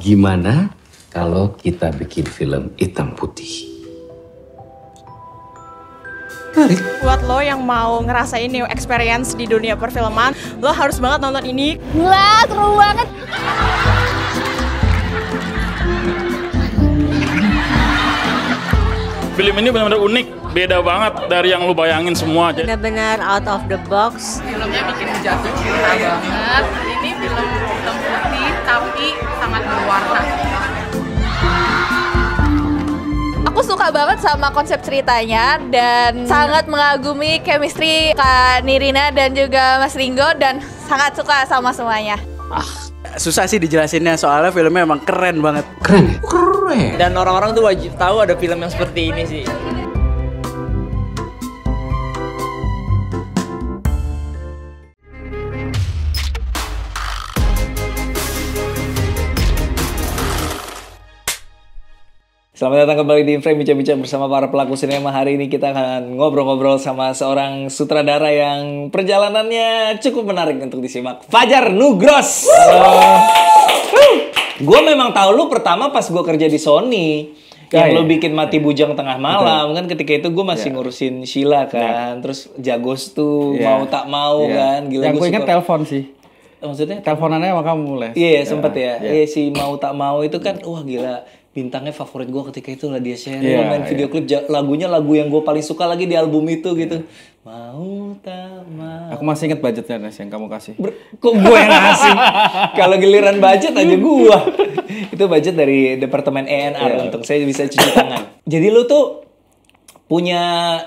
Gimana kalau kita bikin film hitam putih? Buat lo yang mau ngerasain new experience di dunia perfilman, lo harus banget nonton ini. Wah, seru banget. Film ini benar-benar unik, beda banget dari yang lo bayangin semua. Benar-benar out of the box. Filmnya bikin jatuh cinta banget. Ini film hitam putih tapi sangat berwarna. Aku suka banget sama konsep ceritanya dan sangat mengagumi chemistry Kak Nirina dan juga Mas Ringo dan sangat suka sama semuanya. Susah sih dijelasinnya soalnya filmnya emang keren banget. Keren? Keren. Dan orang-orang tuh wajib tahu ada film yang seperti ini sih. Selamat datang kembali di Frame Bincang-Bincang bersama para pelaku sinema. Hari ini kita akan ngobrol-ngobrol sama seorang sutradara yang perjalanannya cukup menarik untuk disimak. Fajar Nugros! Gue memang tahu lu pertama pas gue kerja di Sony. Yang lu bikin Mati Bujang Tengah Malam. Kan ketika itu gue masih ngurusin Sheila kan. Terus Jagos tuh mau tak mau kan. Gila, yang gue inget telepon sih. Maksudnya? Teleponannya sama kamu mulai. Iya sempet ya. Iya si mau tak mau itu kan wah gila. Bintangnya favorit gue ketika itu lah Dasyat, main video klip lagunya lagu yang gue paling suka lagi di album itu gitu. Mau tak mau. Aku masih inget budgetnya Nes yang kamu kasih. Kok gue yang ngasih? Kalau giliran budget aja gue. Itu budget dari Departemen E&R untung saya bisa cuci tangan. Jadi lu tuh punya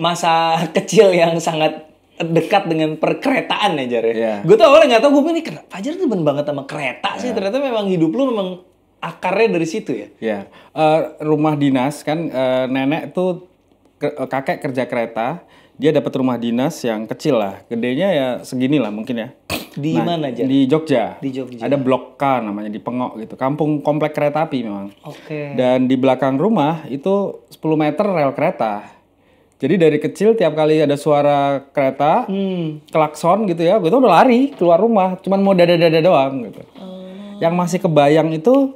masa kecil yang sangat dekat dengan perkeretaan ya Jar. Gue tuh awalnya nggak tahu, gue pikir kenapa Fajar tuh bener banget sama kereta sih. Ternyata memang hidup lu memang akarnya dari situ ya? Ya, rumah dinas kan nenek tuh kakek kerja kereta, dia dapat rumah dinas yang kecil lah, gedenya ya segini lah mungkin ya. Di mana aja? Di Jogja. Di Jogja. Ada Blok K namanya di Pengok gitu, kampung komplek kereta api memang. Oke. Dan di belakang rumah itu 10 meter rel kereta. Jadi dari kecil tiap kali ada suara kereta, klakson gitu ya, gue tuh udah lari keluar rumah, cuman mau dada-dada doang gitu. Yang masih kebayang itu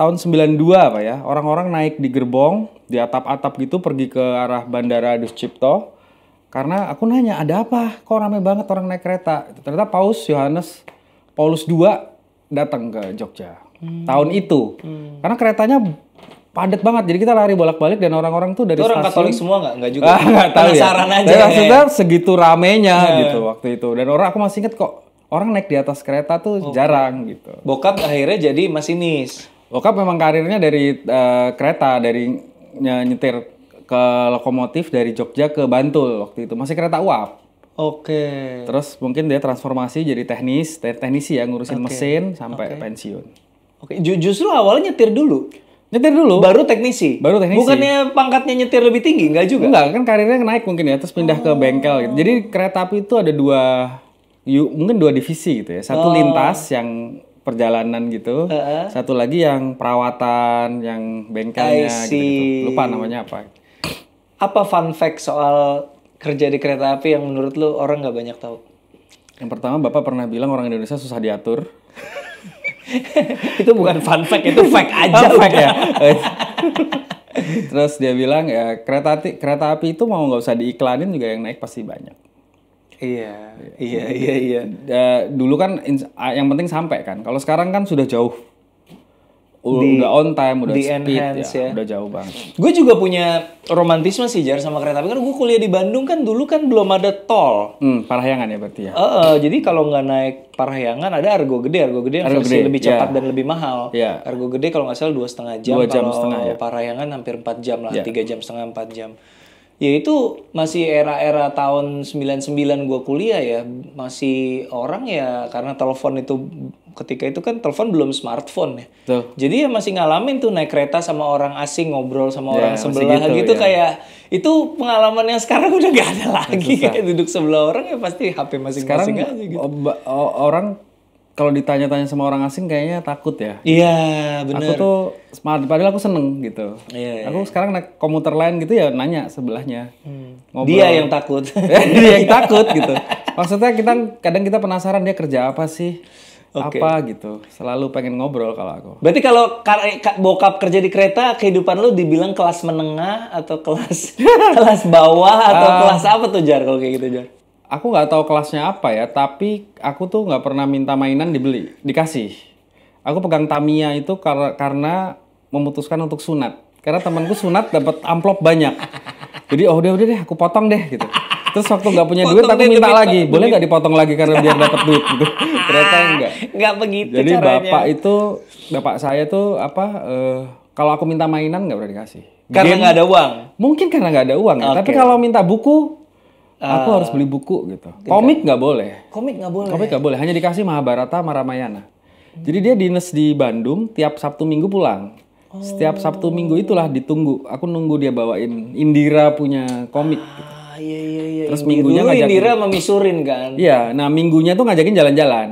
tahun 92 Pak ya. Orang-orang naik di gerbong, di atap-atap gitu pergi ke arah Bandara Adi Sucipto. Karena aku nanya, ada apa? Kok rame banget orang naik kereta? Ternyata Paus Yohanes Paulus II datang ke Jogja. Tahun itu. Karena keretanya padat banget. Jadi kita lari bolak-balik dan orang-orang tuh dari itu orang stasiun. Katolik semua nggak juga? Nggak tahu ya. Aja. Maksudnya segitu ramenya gitu waktu itu. Dan orang aku masih inget kok. Orang naik di atas kereta tuh jarang gitu. Bokap akhirnya jadi masinis. Bokap memang karirnya dari kereta, dari nyetir ke lokomotif dari Jogja ke Bantul waktu itu. Masih kereta uap. Oke. Terus mungkin dia transformasi jadi teknisi ya, ngurusin mesin sampai pensiun. Oke, justru awalnya nyetir dulu. Nyetir dulu. Baru teknisi? Baru teknisi. Bukannya pangkatnya nyetir lebih tinggi? Enggak juga? Enggak, kan karirnya naik mungkin ya, terus pindah ke bengkel gitu. Jadi kereta api itu ada dua divisi gitu ya. Satu lintas yang perjalanan gitu. Satu lagi yang perawatan, yang bengkelnya gitu. Lupa namanya apa. Apa fun fact soal kerja di kereta api yang menurut lu orang nggak banyak tahu? Yang pertama Bapak pernah bilang orang Indonesia susah diatur. Itu bukan fun fact, itu fact aja. Fact ya. Terus dia bilang ya kereta api itu mau nggak usah diiklanin juga yang naik pasti banyak. Iya. Dulu kan yang penting sampai kan. Kalau sekarang kan sudah jauh. Udah on time, udah speed enhance, ya. Udah jauh banget. Gue juga punya romantisme sih Jar sama kereta api. Karena gue kuliah di Bandung kan dulu kan belum ada tol. Parahyangan ya berarti ya. Jadi kalau nggak naik Parahyangan ada Argo Gede yang versi lebih cepat dan lebih mahal. Argo Gede kalau nggak salah 2,5 jam. Kalau Parahyangan hampir 4 jam lah, 3 jam setengah 4 jam. Ya itu masih era-era tahun 99 gue kuliah ya. Masih orang ya karena telepon itu ketika itu kan telepon belum smartphone ya. Jadi ya masih ngalamin tuh naik kereta sama orang asing ngobrol sama orang sebelah gitu kayak itu pengalaman yang sekarang udah gak ada lagi. Kayak duduk sebelah orang ya pasti HP masing-masing aja gitu. Orang kalau ditanya-tanya sama orang asing kayaknya takut ya. Iya, benar. Aku tuh padahal aku seneng gitu. Aku sekarang naik komuter lain gitu ya nanya sebelahnya. Dia yang takut. Dia yang takut gitu. Maksudnya kita kadang penasaran dia kerja apa sih. apa gitu. Selalu pengen ngobrol kalau aku. Berarti kalau bokap kerja di kereta, kehidupan lu dibilang kelas menengah atau kelas kelas bawah atau kelas apa tuh Jar kalau kayak gitu Jar? Aku nggak tahu kelasnya apa ya, tapi aku tuh nggak pernah minta mainan dibeli, dikasih. Aku pegang Tamiya itu karena memutuskan untuk sunat. Karena temanku sunat dapat amplop banyak. Jadi oh udah deh, aku potong deh gitu. Terus waktu nggak punya duit, aku minta lagi. Boleh nggak dipotong lagi karena biar dapat duit gitu. Ternyata enggak. Nggak begitu jadi caranya. Jadi bapak itu, bapak saya tuh apa, kalau aku minta mainan nggak pernah dikasih. Karena nggak ada uang? Mungkin karena nggak ada uang. Okay. Ya. Tapi kalau minta buku, aku harus beli buku gitu. Komik nggak boleh. Komik nggak boleh? Komik nggak boleh. Hanya dikasih Mahabharata sama Ramayana. Jadi dia dinas di Bandung, tiap Sabtu Minggu pulang. Oh. Setiap Sabtu Minggu itulah ditunggu. Aku nunggu dia bawain Indira punya komik gitu. Iya. Terus minggunya dulu Indira memisurin kan? Iya, nah minggunya tuh ngajakin jalan-jalan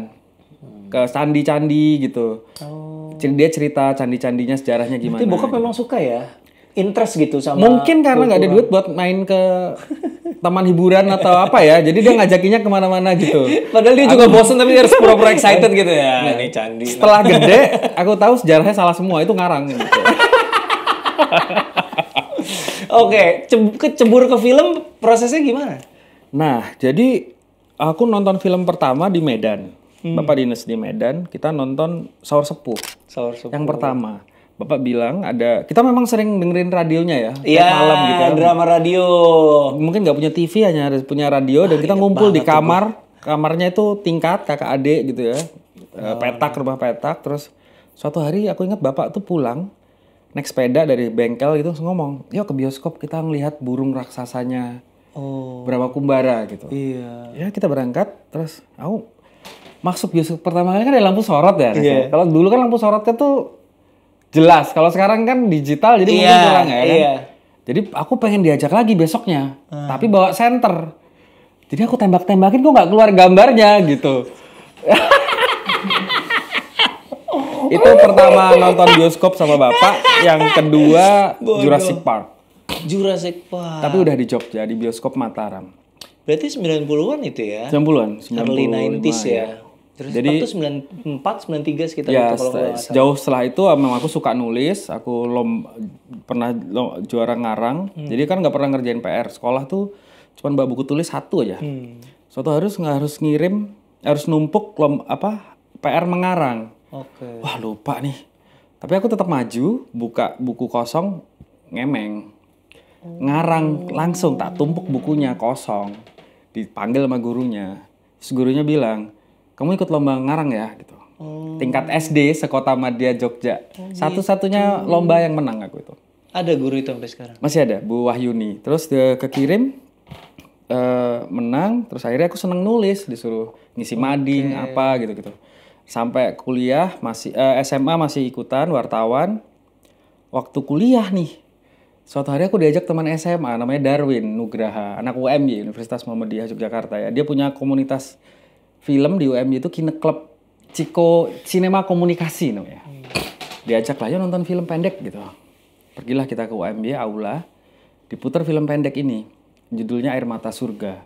ke candi-candi gitu. Oh. Dia cerita candi-candinya sejarahnya gimana. Tapi bokap gitu. Memang suka ya? Interest gitu sama mungkin karena nggak ada duit buat main ke taman hiburan atau apa ya. Jadi dia ngajakinya kemana-mana gitu. Padahal dia juga bosen tapi dia harus pura-pura excited gitu ya. Nah, ini candi. Setelah gede, aku tahu sejarahnya salah semua. Itu ngarang gitu. Oke, cebur ke film prosesnya gimana? Nah, jadi aku nonton film pertama di Medan. Bapak dinas di Medan, kita nonton Saur Sepuh. Saur Sepuh. Yang pertama. Bapak bilang ada, kita memang sering dengerin radionya ya. Iya, malam gitu. Drama radio. Mungkin nggak punya TV, hanya punya radio. Dan kita ngumpul di kamar. Kamarnya itu tingkat, kakak adik gitu ya. Petak, rumah petak. Terus suatu hari aku ingat bapak tuh pulang. Naik sepeda dari bengkel gitu, ngomong, yuk ke bioskop kita ngelihat burung raksasanya Brahma Kumbara gitu. Iya. Ya kita berangkat, terus aku masuk bioskop pertama kali kan ada lampu sorot ya. Yeah. Kalau dulu kan lampu sorotnya tuh jelas, kalau sekarang kan digital jadi mungkin kurang ya kan. Jadi aku pengen diajak lagi besoknya, tapi bawa senter. Jadi aku tembak-tembakin kok nggak keluar gambarnya gitu. Itu pertama nonton bioskop sama bapak, yang kedua Jurassic Park. Jurassic Park. Tapi udah di Jogja, di bioskop Mataram. Berarti 90-an itu ya? 90-an. Early 90s ya. Jurassic Park itu 94, 93 sekitar itu kalau nggak salah. Jauh setelah itu memang aku suka nulis, aku pernah juara ngarang. Jadi kan nggak pernah ngerjain PR. Sekolah tuh cuma bawa buku tulis satu aja. Suatu harus ngirim, harus numpuk PR mengarang. Okay. Wah lupa nih, tapi aku tetap maju, buka buku kosong, ngemeng, ngarang langsung, tak tumpuk bukunya kosong, dipanggil sama gurunya, terus gurunya bilang, kamu ikut lomba ngarang ya gitu, tingkat SD sekota Madya Jogja, satu-satunya lomba yang menang aku itu. Ada guru itu sampai sekarang? Masih ada, Bu Wahyuni, terus dia kekirim. Menang, terus akhirnya aku seneng nulis, disuruh ngisi mading apa gitu-gitu. Sampai kuliah masih SMA masih ikutan wartawan. Waktu kuliah nih, suatu hari aku diajak teman SMA namanya Darwin Nugraha, anak UMB Universitas Muhammadiyah Yogyakarta ya. Dia punya komunitas film di UMB itu Kine Club Ciko Cinema Komunikasi namanya. Diajak lah yuk nonton film pendek gitu. Pergilah kita ke UMB aula, diputar film pendek ini. Judulnya Air Mata Surga.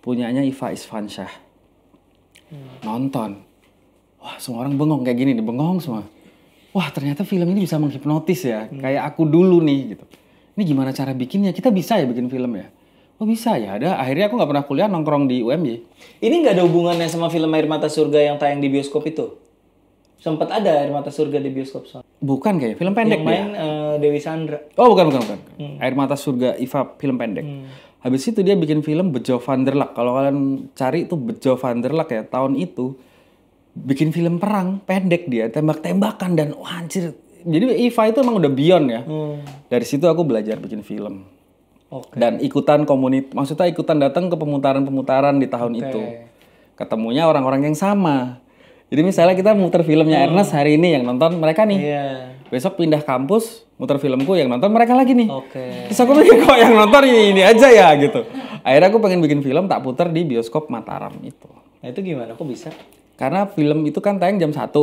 Punyanya Iva Isfansyah. Nonton. Wah, semua orang bengong kayak gini nih, bengong semua. Wah, ternyata film ini bisa menghipnotis ya, kayak aku dulu nih gitu. Ini gimana cara bikinnya? Kita bisa ya bikin film ya? Oh bisa ya, ada. Akhirnya aku nggak pernah kuliah, nongkrong di UMB. Ini nggak ada hubungannya sama film Air Mata Surga yang tayang di bioskop itu? Sempat ada Air Mata Surga di bioskop soalnya. Bukan kayaknya, film pendek yang main Dewi Sandra. Oh bukan. Air Mata Surga Iva film pendek. Habis itu dia bikin film Bejo Van der Lug. Kalau kalian cari itu Bejo Van der Lug ya, tahun itu. Bikin film perang pendek dia, tembak-tembakan dan wah anjir. Jadi Iva itu emang udah beyond ya. Dari situ aku belajar bikin film. Dan ikutan komunitas, maksudnya ikutan datang ke pemutaran-pemutaran di tahun itu. Ketemunya orang-orang yang sama. Jadi misalnya kita muter filmnya Ernest hari ini yang nonton mereka nih. Besok pindah kampus, muter filmku yang nonton mereka lagi nih. Terus aku pikir kok yang nonton ini aja ya gitu. Akhirnya aku pengen bikin film tak puter di bioskop Mataram itu. Nah itu gimana? Kok bisa? Karena film itu kan tayang jam 1,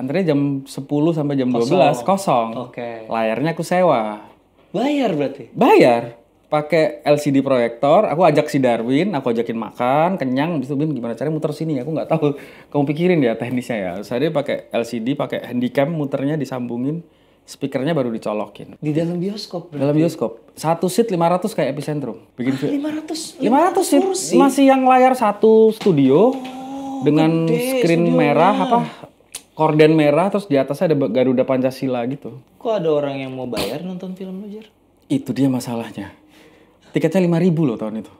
antrinya jam 10 sampai jam 12, kosong. Layarnya aku sewa. Bayar berarti? Bayar. pakai LCD proyektor, aku ajak si Darwin, aku ajakin makan, kenyang, habis itu Bim gimana caranya muter sini, aku nggak tahu, kamu pikirin ya teknisnya ya. Saya pakai LCD, pakai handycam, muternya disambungin, speakernya baru dicolokin. Di dalam bioskop? Berarti? Dalam bioskop, satu seat 500 kayak Epicentrum. Bikin 500 seat, masih yang layar satu studio, oh, dengan screen merah apa? Korden merah, terus di atasnya ada Garuda Pancasila gitu. Kok ada orang yang mau bayar nonton film lo, Jer? Itu dia masalahnya. Tiketnya 5.000 loh tahun itu.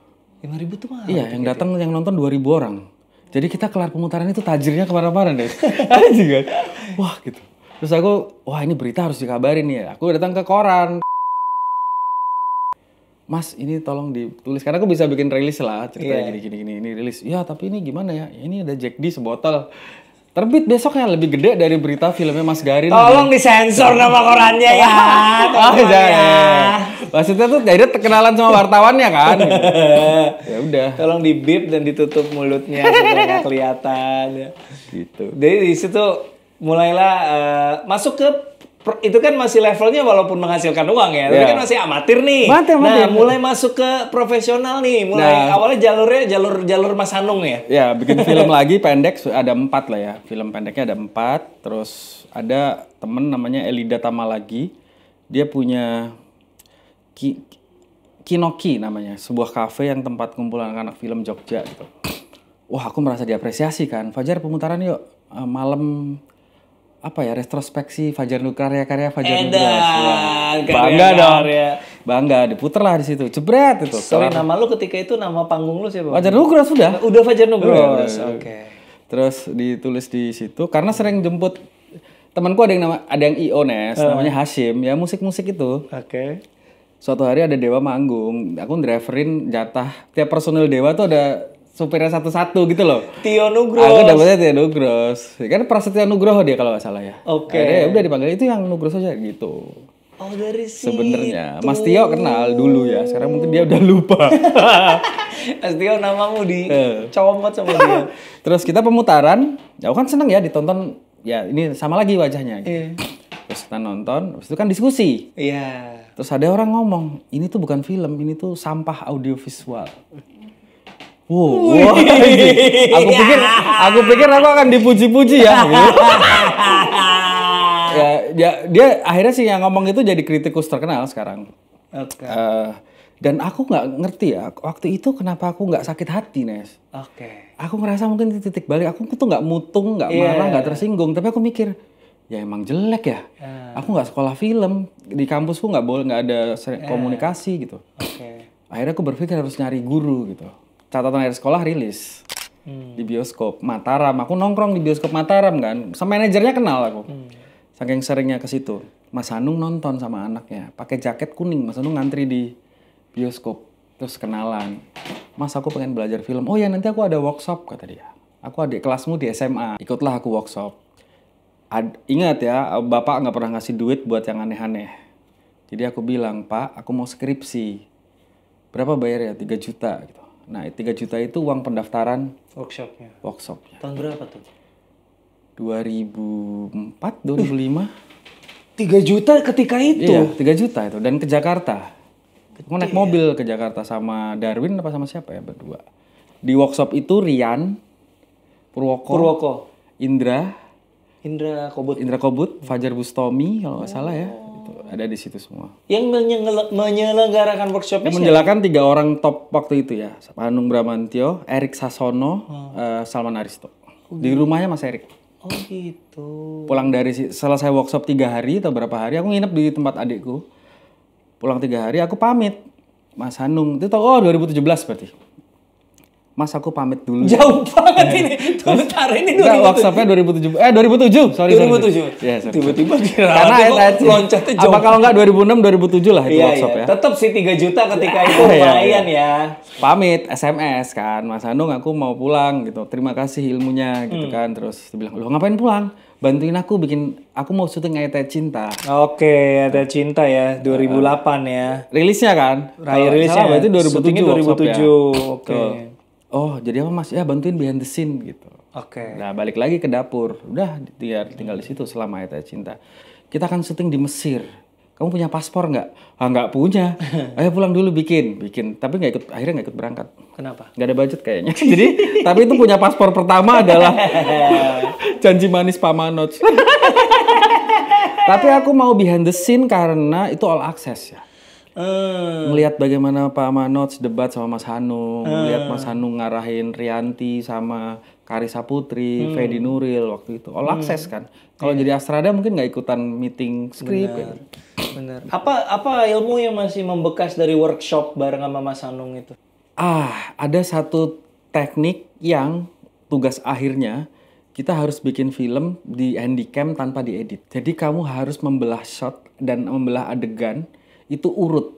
5.000 tuh mahal. Iya, yang datang yang nonton 2.000 orang. Jadi kita kelar pemutaran itu tajirnya kemana-mana deh. Anjing. Wah gitu. Terus aku, wah ini berita harus dikabarin ya. Aku datang ke koran. Mas, ini tolong ditulis. Karena aku bisa bikin rilis lah. Ceritanya gini-gini, ini rilis. Ya tapi ini gimana ya? Ini ada Jack D sebotol. Terbit besoknya lebih gede dari berita filmnya Mas Garin. Tolong disensor nama korannya ya. Oh, jangan. Ya. Maksudnya tuh jadi terkenalan sama wartawannya kan. Ya udah. Tolong dibip dan ditutup mulutnya supaya nggak kelihatan. Gitu. Jadi di situ mulailah masuk ke itu kan masih levelnya walaupun menghasilkan uang ya, tapi kan masih amatir nih. Nah, mulai masuk ke profesional nih. Mulai awalnya jalur Mas Hanung ya. Ya, bikin film lagi pendek ada 4 lah ya. Film pendeknya ada 4. Terus ada temen namanya Elida Tamalagi. Dia punya Kinoki namanya, sebuah kafe yang tempat kumpul anak-anak film Jogja gitu. Wah, aku merasa diapresiasi kan. Fajar pemutaran yuk malam apa ya, retrospeksi Fajar Nugraha, karya Fajar Nugros. Bangga dong. Bangga, diputer lah di situ. Jebret itu. Sorry, nama lu ketika itu nama panggung lu siapa? Fajar Nugros sudah. Udah Fajar Nugros. Oke. Terus ditulis di situ karena sering jemput temanku, ada yang IO Nes, namanya Hashim, ya musik-musik itu. Oke. Suatu hari ada Dewa manggung, aku driverin jatah tiap personil Dewa tuh ada supirnya satu-satu gitu loh. Tio Nugroho. Aku dapetnya Tio Nugroho. Kan Prasetya Nugroho dia kalau nggak salah ya. Oke. Okay. Udah dipanggil itu yang Nugroho aja gitu. Oh dari situ. Sebenarnya Mas Tio kenal dulu ya. Sekarang mungkin dia udah lupa. Mas Tio namamu dicomot sama dia. Terus kita pemutaran. Ya aku kan seneng ya ditonton. Ya ini sama lagi wajahnya. Gitu. Yeah. Terus kita nonton. Terus itu kan diskusi. Iya. Yeah. Terus ada orang ngomong, ini tuh bukan film, ini tuh sampah audiovisual. Wow, wow. Aku pikir aku akan dipuji-puji ya. Ya, dia akhirnya sih yang ngomong itu jadi kritikus terkenal sekarang. Okay. Dan aku nggak ngerti ya waktu itu kenapa aku nggak sakit hati, Nes. Oke. Okay. Aku ngerasa mungkin titik balik aku tuh nggak mutung, nggak marah, nggak tersinggung. Tapi aku mikir, ya emang jelek ya. Aku nggak sekolah film, di kampusku nggak boleh, nggak ada komunikasi gitu. Oke. Okay. Akhirnya aku berpikir harus nyari guru gitu. Catatan akhir sekolah rilis di bioskop Mataram. Aku nongkrong di bioskop Mataram kan. Sama manajernya kenal aku. Saking seringnya ke situ. Mas Hanung nonton sama anaknya. Pakai jaket kuning. Mas Hanung ngantri di bioskop. Terus kenalan. Mas aku pengen belajar film. Oh ya nanti aku ada workshop kata dia. Aku adik kelasmu di SMA. Ikutlah aku workshop. Ingat ya bapak nggak pernah ngasih duit buat yang aneh-aneh. Jadi aku bilang pak aku mau skripsi. Berapa bayar ya? 3 juta gitu. Nah, 3 juta itu uang pendaftaran workshopnya. Tahun berapa tuh? 2004, 2005. 3 juta ketika itu? Iya, 3 juta itu. Dan ke Jakarta. Aku naik mobil ke Jakarta sama Darwin apa sama siapa ya? Berdua. Di workshop itu Rian, Purwoko. Indra Kobut, Fajar Bustomi kalau nggak salah ya. Ada di situ semua. Yang menyelenggarakan workshopnya? Menjelaskan 3 orang top waktu itu ya. Hanung Bramantyo, Erik Sasono, Salman Aristo. Di rumahnya Mas Erik. Oh gitu. Pulang dari selesai workshop 3 hari atau berapa hari, aku nginep di tempat adikku. Pulang 3 hari, aku pamit. Mas Hanung, itu 2017 berarti. Mas aku pamit dulu. Jauh banget ini. Bentar ini 2007. WhatsAppnya 2007. Sorry. Tiba-tiba karena ayat-ayat loncatnya jauh. Apa kalau nggak 2006, 2007 lah itu WhatsApp ya. Tetap sih 3 juta ketika itu lumayan ya. Pamit SMS kan. Mas Hanung aku mau pulang gitu. Terima kasih ilmunya gitu kan. Terus dibilang, "Loh, ngapain pulang? Bantuin aku bikin, aku mau syuting Ayat-Ayat Cinta." Oke, Ayat-Ayat Cinta ya. 2008 ya. Rilisnya kan? Rilisnya berarti 2007. Oke. Oh, jadi apa mas? Ya bantuin behind the scene gitu. Oke. Okay. Nah balik lagi ke dapur. Udah tinggal di situ selama Ayat-Ayat Cinta. Kita akan syuting di Mesir. kamu punya paspor nggak? Ah, nggak punya. Ayo pulang dulu bikin. Tapi nggak ikut, akhirnya nggak ikut berangkat. Kenapa? Nggak ada budget kayaknya. Jadi, tapi itu punya paspor pertama adalah Janji Manis Pak Manoj. Tapi aku mau behind the scene karena itu all access ya. Melihat bagaimana Pak Manoj debat sama Mas Hanung, melihat Mas Hanung ngarahin Rianti sama Karissa Putri, Fedi Nuril waktu itu, all access kan. Kalau jadi Astrada mungkin nggak ikutan meeting script. Bener. Apa ilmu yang masih membekas dari workshop bareng sama Mas Hanung itu? Ah, ada satu teknik yang tugas akhirnya kita harus bikin film di handycam tanpa diedit. Jadi kamu harus membelah shot dan membelah adegan. Itu urut.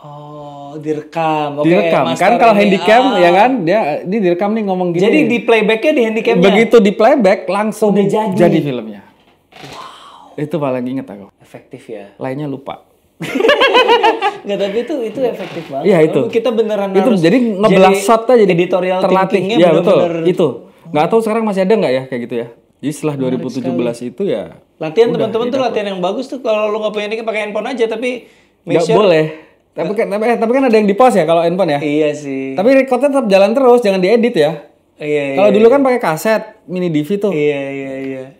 Oh, direkam. Okay, direkam. Kan kalau handycam ya kan, dia ini direkam nih ngomong gini. Jadi di playbacknya di handycamnya. Begitu di playback langsung jadi filmnya. Wow. Itu paling inget aku. Efektif ya. Lainnya lupa. Nggak, tapi itu efektif banget. Iya itu. Kita beneran itu harus. Jadi ngebelah shot aja jadi editorial terlatihnya. Iya betul. Itu. Nggak tahu sekarang masih ada nggak ya kayak gitu ya. Jadi setelah 2017 itu ya latihan teman-teman tuh latihan yang bagus tuh. Kalau lu nggak punya ini pakai handphone aja, tapi nggak boleh. Tapi kan ada yang di pause ya kalau handphone ya. Iya sih. Tapi recordnya tetap jalan terus, jangan diedit ya. Iya. Kalau dulu kan pakai kaset mini DV tuh. Iya.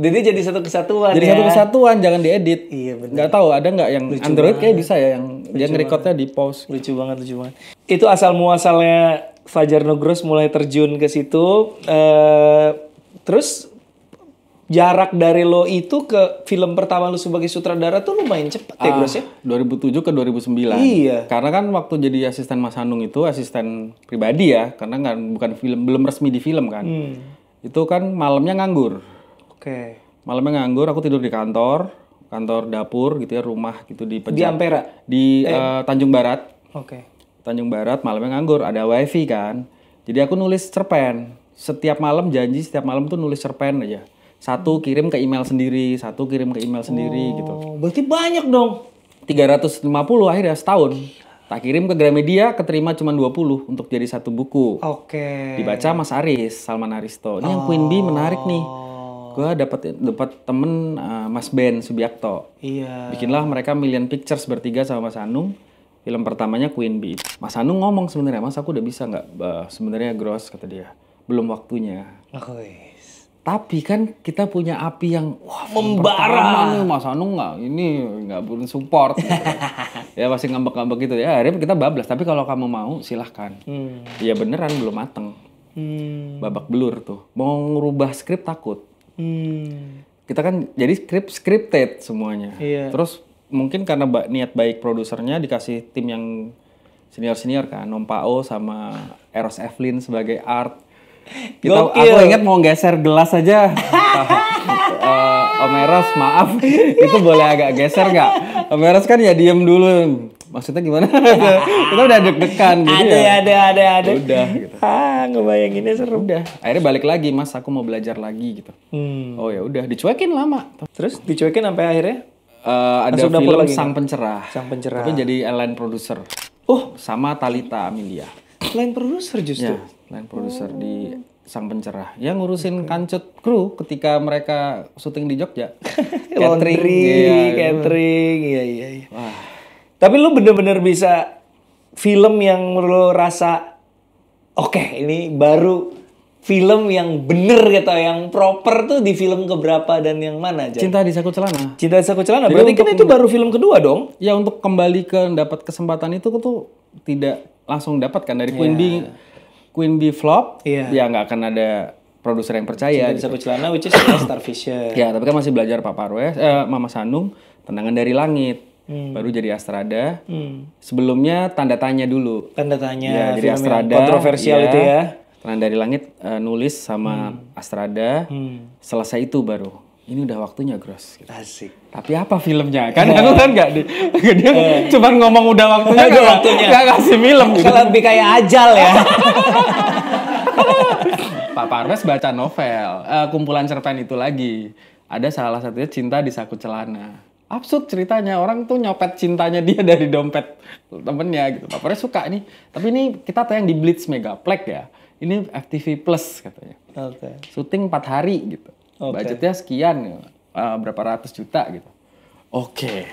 Jadi satu kesatuan. Jadi satu kesatuan, jangan diedit. Iya benar. Nggak tahu ada nggak yang lucu Android kayak bisa ya yang dia recordnya di pause. Lucu banget. Itu asal muasalnya. Fajar Nugros mulai terjun ke situ, terus jarak dari lo itu ke film pertama lo sebagai sutradara tuh lumayan cepet ya Gros ya? 2007 ke 2009. Iya. Karena kan waktu jadi asisten Mas Hanung itu asisten pribadi ya, karena nggak belum resmi di film kan. Itu kan malamnya nganggur. Oke. Malamnya nganggur, aku tidur di kantor dapur gitu ya, rumah gitu di Pejat. Di Ampera? Di Tanjung Barat. Oke. Tanjung Barat, malamnya nganggur, ada wifi kan. Jadi aku nulis cerpen. Setiap malam janji, setiap malam tuh nulis cerpen aja. Satu kirim ke email sendiri, gitu. Berarti banyak dong. 350 akhirnya setahun. Tak kirim ke Gramedia, keterima cuma 20 untuk jadi satu buku. Oke. Dibaca Mas Aris, Salman Aristo. Ini yang Queen Bee menarik nih. Gue dapat temen Mas Ben Subiakto. Iya. Bikinlah mereka Million Pictures bertiga sama Mas Hanung. Film pertamanya Queen Bee. Mas Hanung ngomong sebenarnya, Mas aku udah bisa nggak? Sebenarnya Gross kata dia, belum waktunya. Oh, yes. Tapi kan kita punya api yang wah, membara. Nih, Mas Hanung nggak butuh support. Gitu. Ya pasti ngambek-ngambek gitu ya. Akhirnya kita bablas. Tapi kalau kamu mau silahkan. Ya beneran belum mateng. Babak belur tuh. Mau ngerubah skrip takut. Kita kan jadi scripted semuanya. Yeah. Terus mungkin karena niat baik produsernya dikasih tim yang senior kan, Nompao sama Eros Evelyn sebagai art. Kita, aku ingat mau geser gelas aja. Om Eros maaf, itu boleh agak geser nggak? Om Eros kan ya diem dulu. Maksudnya gimana? Kita udah deg-degan gitu. Ada. Udah. Gitu. Ngebayanginnya seru. Udah. Akhirnya balik lagi, Mas, aku mau belajar lagi gitu. Oh ya udah, dicuekin lama. Terus dicuekin sampai akhirnya. Ada film Sang Pencerah. Tapi jadi line producer. Sama Talita Amelia. Line producer justru. Ya, line producer di Sang Pencerah. Yang ngurusin kancut kru ketika mereka syuting di Jogja. catering. Iya. Wah. Tapi lu bener-bener bisa film yang lu rasa oke, ini baru film yang bener gitu, yang proper tuh di film keberapa dan yang mana aja? Cinta di Saku Celana. Cinta di Saku Celana. Jadi berarti kan itu baru film kedua dong? Ya untuk kembali ke dapat kesempatan itu tuh tidak langsung dapat kan dari Queen Bee flop. Ya nggak akan ada produser yang percaya. Cinta di Saku Celana, which is Star Vision. Ya tapi kan masih belajar Pak Parwes, Mama Sanung, Tendangan dari Langit. Baru jadi Astrada. Sebelumnya Tanda Tanya dulu. Tanda Tanya. Ya, jadi Astrada. Kontroversial itu ya. Terang dari Langit nulis sama Astrada, selesai itu baru. Ini udah waktunya Gross. Gitu. Asik. Tapi apa filmnya? Kan aku kan nggak dia cuma ngomong udah waktunya, nggak kasih film. Gitu. Lebih kayak ajal ya. Pak Parwes baca novel, kumpulan cerpen itu lagi. Ada salah satunya Cinta di Saku Celana. Absurd ceritanya, orang tuh nyopet cintanya dia dari dompet temennya gitu. Pak Parwes suka nih. Tapi ini kita tayang di Blitz Megaplex ya. Ini FTV Plus katanya. Oke. Syuting 4 hari gitu. Budgetnya sekian, berapa ratus juta gitu. Oke.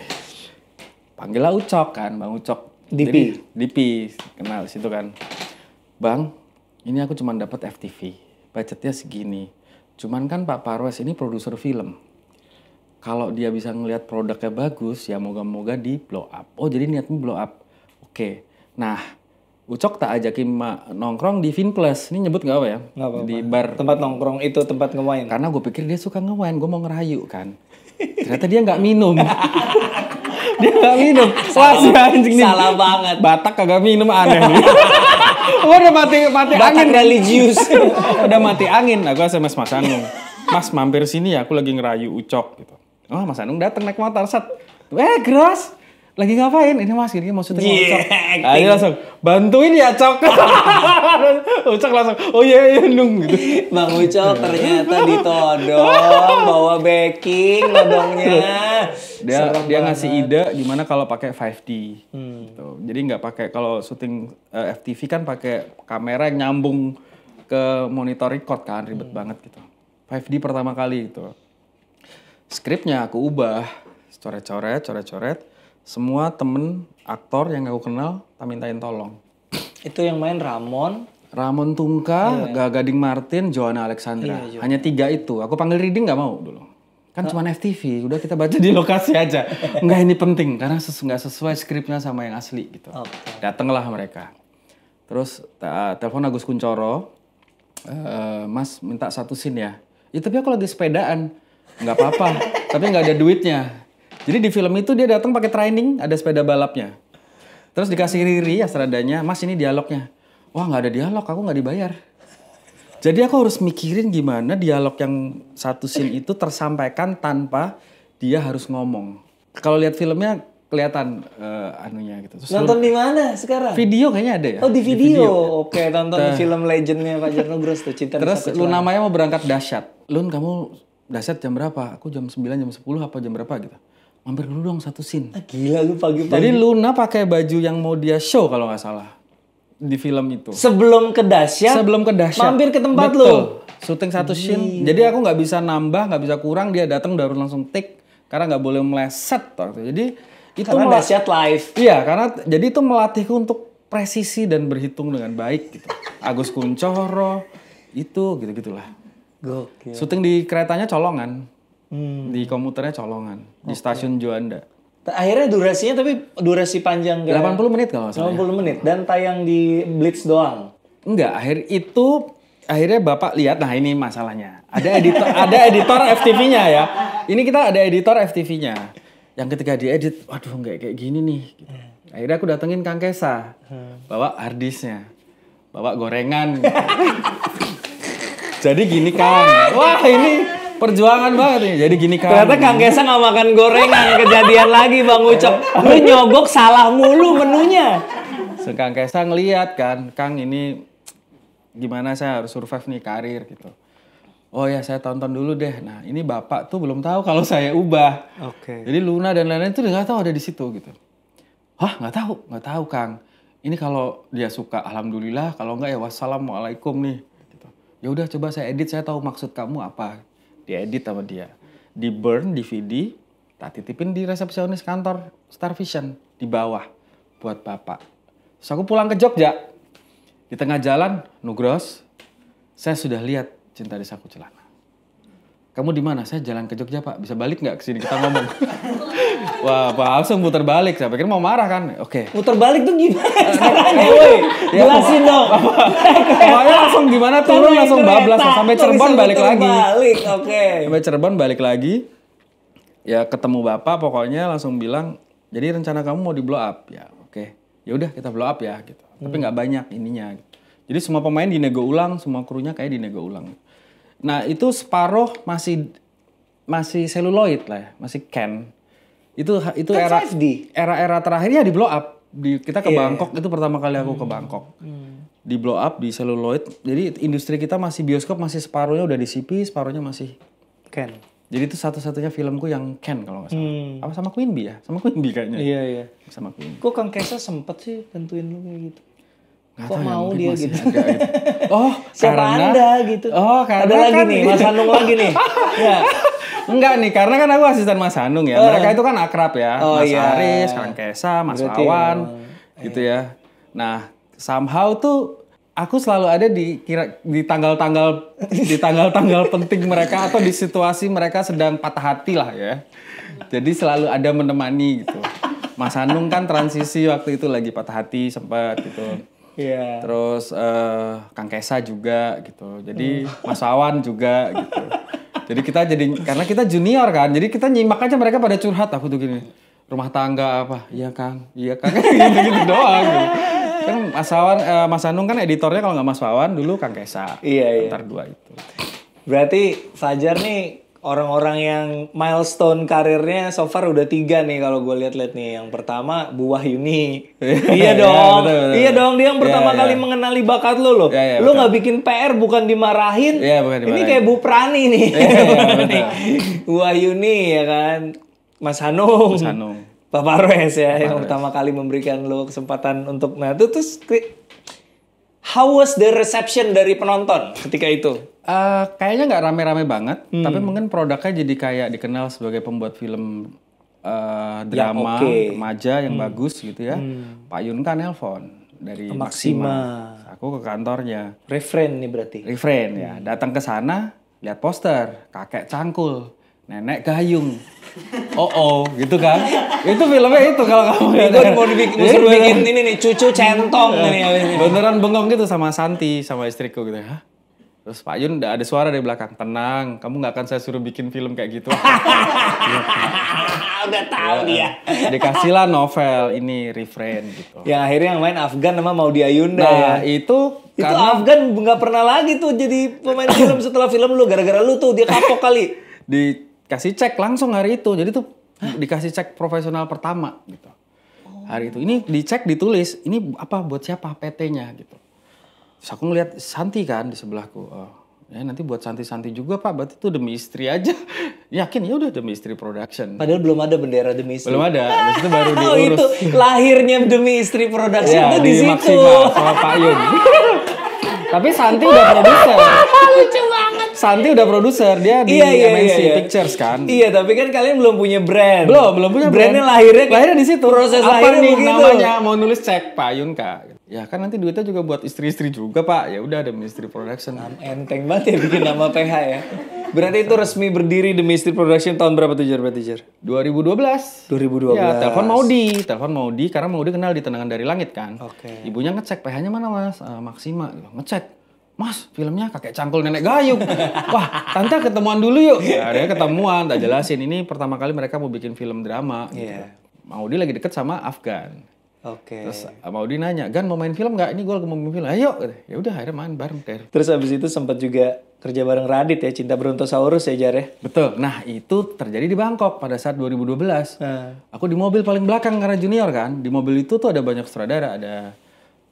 Panggillah Ucok kan, Bang Ucok. DP. Jadi, DP, kenal situ kan. Bang, ini aku cuma dapat FTV. Budgetnya segini. Cuman kan Pak Parwes ini produser film. Kalau dia bisa ngelihat produknya bagus, ya moga-moga di blow up. Oh, jadi niatnya blow up. Oke. Nah, Ucok tak ajakin nongkrong di Vinplus. Ini nyebut gak apa ya? Gak apa-apa. Di bar. Tempat nongkrong itu, tempat nge-wine. Karena gue pikir dia suka nge-wine, gue mau ngerayu kan. Ternyata dia gak minum. Dia gak minum. Wah, si anjing nih. Salah banget. Batak kagak minum, aneh nih. Gue udah mati Batak angin. Batak religius. Udah mati angin. Nah, gue SMS Mas Hanung. Mas, mampir sini ya, aku lagi ngerayu Ucok. Gitu. Oh, Mas Hanung datang naik motor. Set. Gras. Lagi ngapain? Ini Mas, ini maksudnya Ucok. Ayo langsung, bantuin ya Cok. Ucok langsung, oh iya Nung. Gitu. Bang Ucok ternyata ditodong, bawa backing, nodongnya. Dia ngasih ide gimana kalau pakai 5D. Gitu. Jadi nggak pakai, kalau syuting FTV kan pakai kamera yang nyambung ke monitor record kan, ribet banget gitu. 5D pertama kali gitu. Skripnya aku ubah, coret-coret. Semua temen aktor yang aku kenal tak mintain tolong. Itu yang main Ramon Tungka, yeah. Gading Martin, Johanna Alexandra. Yeah, hanya tiga itu. Aku panggil reading nggak mau dulu. Kan cuma FTV, udah kita baca di lokasi aja. Enggak, ini penting karena nggak sesuai skripnya sama yang asli gitu. Okay. Datanglah mereka. Terus telepon Agus Kuncoro, Mas minta satu scene ya. Ya tapi aku lagi sepedaan, nggak apa-apa. Tapi nggak ada duitnya. Jadi di film itu dia datang pakai training, ada sepeda balapnya. Terus dikasih riri Astradanya, Mas ini dialognya. Wah nggak ada dialog, aku nggak dibayar. Jadi aku harus mikirin gimana dialog yang satu scene itu tersampaikan tanpa dia harus ngomong. Kalau lihat filmnya kelihatan anunya gitu. Terus nonton di mana sekarang? Video kayaknya ada ya. Oh di video. Oke, tonton di film legendnya Fajar Nugros tuh. Cinta terus Luna Maya mau berangkat Dasyat. Lun, kamu Dasyat jam berapa? Aku jam 9, jam 10 apa jam berapa gitu. Mampir dulu dong satu scene. Gila lu pagi-pagi. Jadi Luna pakai baju yang mau dia show kalau nggak salah di film itu. Sebelum ke Dasyat. Mampir ke tempat lu. Syuting satu scene. Jadi aku nggak bisa nambah, nggak bisa kurang. Dia datang udah langsung take karena nggak boleh meleset. Jadi itu karena Dasyat live. Iya, karena jadi itu melatihku untuk presisi dan berhitung dengan baik gitu. Agus Kuncoro itu gitu-gitulah. Gokil. Syuting di keretanya colongan. Di komuternya colongan, di stasiun Juanda. Akhirnya durasinya tapi durasi panjang. 80 menit kalau nggak salah. 80 menit dan tayang di Blitz doang. Enggak, akhirnya Bapak lihat, nah ini masalahnya. Ada editor FTV-nya ya. Ini kita ada editor FTV-nya. Yang ketika diedit, waduh nggak kayak gini nih. Gitu. Akhirnya aku datengin Kang Kesa, bawa harddisknya, bawa gorengan. Jadi gini Kang, wah ini perjuangan banget nih. Jadi gini kan. Ternyata Kang Kesa nggak makan gorengan. Kejadian lagi Bang Ucok. Lu nyogok salah mulu menunya. So, Kang Kesa ngeliat kan. Kang ini gimana saya harus survive nih karir gitu. Oh ya saya tonton dulu deh. Nah ini Bapak tuh belum tahu kalau saya ubah. Oke. Jadi Luna dan lain-lain tuh nggak tahu ada di situ gitu. Hah nggak tahu Kang. Ini kalau dia suka alhamdulillah. Kalau nggak ya wassalamualaikum nih. Gitu. Ya udah coba saya edit. Saya tahu maksud kamu apa. Diedit sama dia, di burn DVD, tak titipin di resepsionis kantor Star Vision di bawah buat Bapak. Terus aku pulang ke Jogja, di tengah jalan Nugros, saya sudah lihat Cinta di Saku Celana. Kamu di mana? Saya jalan ke Jogja Pak, bisa balik nggak kesini kita ngomong? Wah Pak langsung muter balik, saya pikir mau marah kan, oke. Muter balik tuh gimana? Woi, jelasin dong. Pokoknya langsung gimana turun langsung bablas sampai Cirebon balik lagi. Sampai Cirebon balik lagi, ya ketemu Bapak pokoknya langsung bilang, jadi rencana kamu mau di blow up ya, oke. Ya udah kita blow up ya gitu, tapi nggak banyak ininya. Jadi semua pemain dinego ulang, semua krunya kayak dinego ulang. Nah itu separuh masih seluloid lah, ya, masih can. Itu kan era terakhir ya di blow up. Kita ke Bangkok itu pertama kali aku ke Bangkok. Di blow up di seluloid. Jadi industri kita masih bioskop masih separuhnya udah di CP, separuhnya masih can. Jadi itu satu-satunya filmku yang can kalau nggak salah. Apa sama Queen Bee ya? Sama Queen Bee kayaknya. Iya. Sama Queen Bee. Kok Kang Kesa sempet sih tentuin lu kayak gitu? Kok mau dia gitu? Oh, siapa karena Anda gitu. Oh, karena ada lagi kan nih, Mas Hanung lagi nih. Ya. Enggak nih, karena kan aku asisten Mas Hanung ya. Mereka itu kan akrab ya. Mas Aris, Kang Kesa, Mas Wawan, gitu ya. Nah, somehow tuh aku selalu ada di tanggal-tanggal penting mereka atau di situasi mereka sedang patah hati lah ya. Jadi selalu ada menemani gitu. Mas Hanung kan transisi waktu itu lagi patah hati sempat gitu. Iya. Terus Kang Kesa juga gitu. Jadi Mas Wawan juga gitu. Jadi kita karena kita junior kan. Jadi kita nyimak aja mereka pada curhat, aku tuh gini. Rumah tangga apa? Iya, Kang. Iya, Kang. Gitu-gitu doang. Gitu. Kan Mas Hanung kan editornya kalau nggak Mas Wawan dulu Kang Kesa. Iya. Ntar dua itu. Berarti Fajar nih orang-orang yang milestone karirnya so far udah 3 nih kalau gue lihat-lihat nih. Yang pertama Bu Wahyuni. Iya dong. Betul, betul. Iya dong, dia yang pertama kali mengenali bakat lo loh. Lo nggak bikin PR bukan dimarahin. Iya, bukan dimarahin. Ini kayak Bu Prani nih. Bu Wahyuni ya kan. Mas Hanung. Pak Parwes ya, yang pertama kali memberikan lo kesempatan untuk terus how was the reception dari penonton ketika itu? Kayaknya nggak rame-rame banget, tapi mungkin produknya jadi kayak dikenal sebagai pembuat film drama remaja yang bagus gitu ya. Pak Yun kan nelpon dari Maxima. Aku ke kantornya. Refrain nih berarti. Refrain ya, datang ke sana lihat poster kakek cangkul. Nenek gayung, gitu kan? Itu filmnya itu kalau kamu lihat. Gue mau bikin ini nih, cucu centong nih. Beneran bengong gitu sama Santi, sama istriku gitu. Hah? Terus Pak Yun ada suara dari belakang, tenang, kamu nggak akan saya suruh bikin film kayak gitu. Udah tahu dia. Dikasihlah novel ini, Refrain gitu. Yang akhirnya yang main Afgan sama Maudy Ayunda. Nah itu Afgan nggak pernah lagi tuh jadi pemain film setelah film lu, gara-gara lu tuh dia kapok kali. Dikasih cek langsung hari itu. Jadi tuh dikasih cek profesional pertama gitu. Hari itu ini dicek, ditulis ini apa buat siapa PT-nya gitu. Terus aku ngeliat Santi kan di sebelahku. Oh, ya nanti buat Santi juga Pak. Berarti itu Demi Istri aja. Yakin ya udah Demi Istri Production. Padahal belum ada bendera Demi Istri. Belum ada. Habis itu baru diurus. Itu lahirnya Demi Istri Production itu di situ. Sama Pak Yun. Tapi Santi udah produser. Lucu banget. Santi udah produser, dia di MNC Pictures kan. Iya, tapi kan kalian belum punya brand. Belum punya brand. Brandnya lahirnya di situ. Proses lahirnya begitu. Namanya mau nulis cek Pak Yun Kak. Ya kan nanti duitnya juga buat istri-istri juga Pak. Ya udah ada Demi Istri Production. Enteng banget ya bikin nama PH ya. Berarti itu resmi berdiri Demi Istri Production tahun berapa tuh Jer? 2012. Ya, telepon Maudy karena Maudy kenal di Tendangan Dari Langit kan. Ibunya ngecek PH-nya mana Mas? Maxima ngecek. Mas, filmnya kakek cangkul nenek gayung. Wah, tante ketemuan dulu yuk. Akhirnya ketemuan, tak jelasin. Ini pertama kali mereka mau bikin film drama. Gitu. Maudy lagi deket sama Afgan. Terus Maudy nanya, Gan mau main film nggak? Ini gue lagi mau main film. Ayo, ya udah akhirnya main bareng. Terus abis itu sempat juga kerja bareng Radit ya, Cinta Brontosaurus ya Jar ya? Betul. Nah itu terjadi di Bangkok pada saat 2012. Aku di mobil paling belakang karena junior kan. Di mobil itu tuh ada banyak sutradara, ada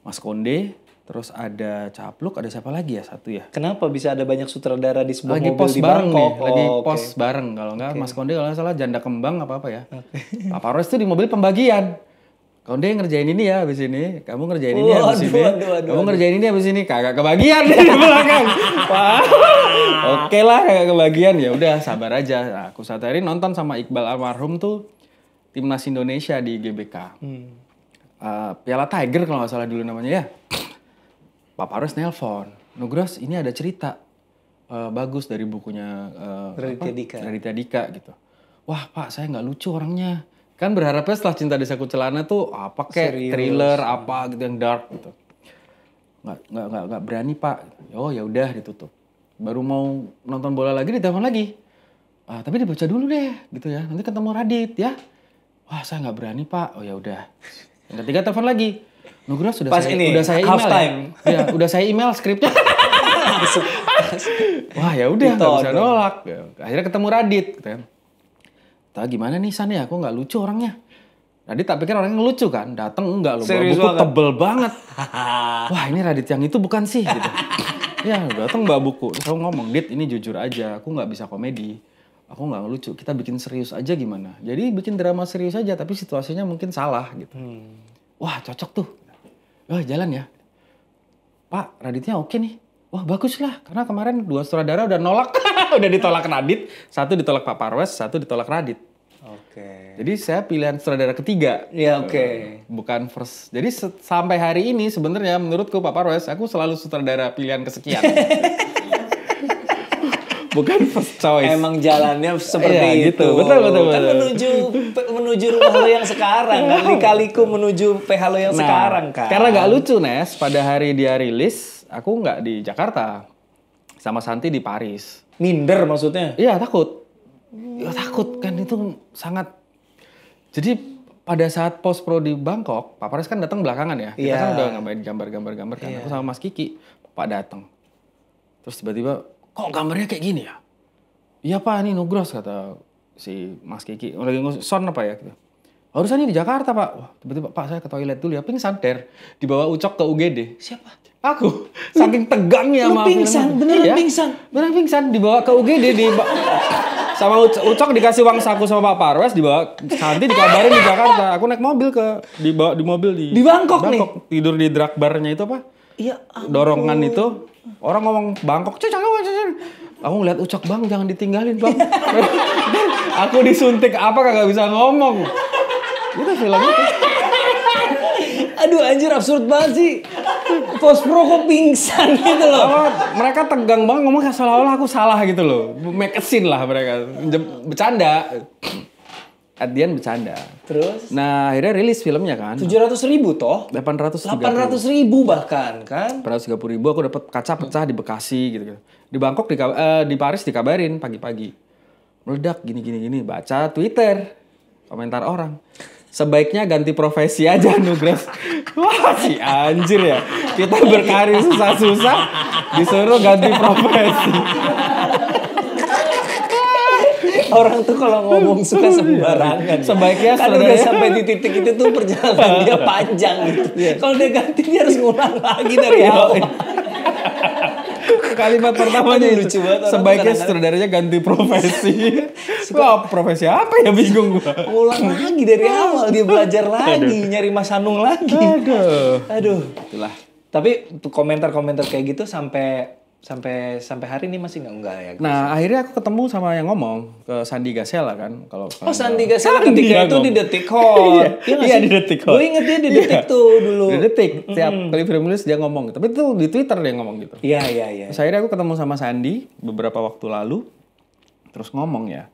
Mas Konde. Terus ada Capluk, ada siapa lagi ya Kenapa bisa ada banyak sutradara di sebuah mobil di Bangkok? Lagi pos bareng kalau nggak Mas Konde kalau nggak salah Janda Kembang apa-apa ya. Pak Parwes itu di mobil pembagian. Konde ngerjain ini ya habis ini, kamu ngerjain ini habis ini, kamu ngerjain ini habis ini, kagak kebagian di belakang. Oke lah kagak kebagian, ya udah sabar aja. Nah, aku satu hari nonton sama Iqbal almarhum tuh Timnas Indonesia di GBK. Piala Tiger kalau nggak salah dulu namanya ya. Pak Parwes nelpon, Nugros ini ada cerita bagus dari bukunya Raditya Dika gitu. Wah Pak, saya nggak lucu orangnya. Kan berharapnya setelah Cinta Desaku Celana tuh apa kayak thriller apa gitu yang dark gitu. Nggak berani Pak. Oh ya udah ditutup. Baru mau nonton bola lagi ditelepon lagi. Ah, tapi dibaca dulu deh gitu ya. Nanti ketemu Radit ya. Wah saya nggak berani Pak. Oh ya udah. Yang ketiga telepon lagi. Nugros udah saya email ya. Udah saya email skripnya. Wah ya udah nggak bisa nolak. Akhirnya ketemu Radit. Tahu gimana nih San ya? Aku nggak lucu orangnya. Radit tak pikir orangnya lucu kan? Datang enggak loh. Buku tebel banget. Wah ini Radit yang itu bukan sih? Gitu. Ya datang bawa buku. Terus aku ngomong, Dit ini jujur aja. Aku nggak bisa komedi. Aku nggak lucu. Kita bikin serius aja gimana? Jadi bikin drama serius aja. Tapi situasinya mungkin salah gitu. Wah cocok tuh. Jalan ya. Pak, Raditnya oke nih. wah bagus lah, karena kemarin dua sutradara udah nolak. Udah ditolak Radit, satu ditolak Pak Parwes, satu ditolak Radit. Oke. Jadi saya pilihan sutradara ketiga. Iya, oke. Bukan first. Jadi sampai hari ini sebenarnya menurutku Pak Parwes, aku selalu sutradara pilihan kesekian. Bukan first choice. Emang jalannya seperti ya, itu. Betul. Kan menuju rumah lo yang sekarang, kan dikaliku menuju PH lo yang sekarang kan. Karena gak lucu Nes, pada hari dia rilis, aku nggak di Jakarta, sama Santi di Paris. Minder maksudnya? Iya takut. Ya, takut kan itu sangat. Jadi pada saat post pro di Bangkok, Pak Parwes kan datang belakangan ya. Kita kan udah ngamain gambar-gambar kan. Aku sama Mas Kiki, Pak datang. Terus tiba-tiba, kok gambarnya kayak gini ya? Iya Pak, ini Nugros kata si Mas Kiki. Lagi nguson apa ya? Harusnya di Jakarta Pak. Wah tiba-tiba Pak saya ke toilet dulu ya. Pingsan der. Dibawa Ucok ke UGD. Siapa? Aku saking tegangnya sama pingsan, beneran pingsan dibawa ke UGD sama Ucok dikasih uang saku sama Pak Parwes dibawa Santi dikabarin di Jakarta. Aku naik mobil ke di Bangkok nih. Tidur di drag barnya itu apa? Iya, dorongan itu. Orang ngomong Bangkok, aku ngeliat Ucok, Bang jangan ditinggalin Bang. Aku disuntik apa kagak bisa ngomong. Itu filmnya. Aduh anjir absurd banget sih. Post pro kok pingsan gitu loh. Mereka tegang banget ngomong seolah-olah aku salah gitu loh. Make a scene lah mereka. Bercanda. At the end bercanda. Terus? Nah akhirnya rilis filmnya kan. 700.000 toh? 800.000 bahkan kan. 830.000 aku dapat kaca pecah di Bekasi gitu. Di Bangkok, di Paris dikabarin pagi-pagi. Meledak gini. Baca Twitter. Komentar orang. Sebaiknya ganti profesi aja Nugros. Wah si anjir ya. Kita berkarir susah-susah disuruh ganti profesi. Orang tuh kalau ngomong suka sembarangan. Sebaiknya kan udah sampai di titik itu tuh perjalanan dia panjang gitu. Kalau dia ganti dia harus ngulang lagi dari awal. Kalimat pertamanya itu, sebaiknya sutradaranya ganti profesi. Wah, profesi apa ya bingung gua. Ulang lagi dari awal, dia belajar lagi, nyari Mas Hanung lagi. Aduh. Itulah. Tapi komentar-komentar kayak gitu sampai hari ini masih enggak ya. Nah, akhirnya aku ketemu sama yang ngomong ke Sandi Gasela kan kalau. Oh, Sandi Gasela ketika itu di Detik Hot. Iya, di Detik Hot. Gue inget dia di Detik tuh dulu. Di Detik, tiap kali film rilis dia ngomong. Tapi itu di Twitter dia ngomong gitu. Iya. Terus akhirnya aku ketemu sama Sandi beberapa waktu lalu. Terus ngomong ya.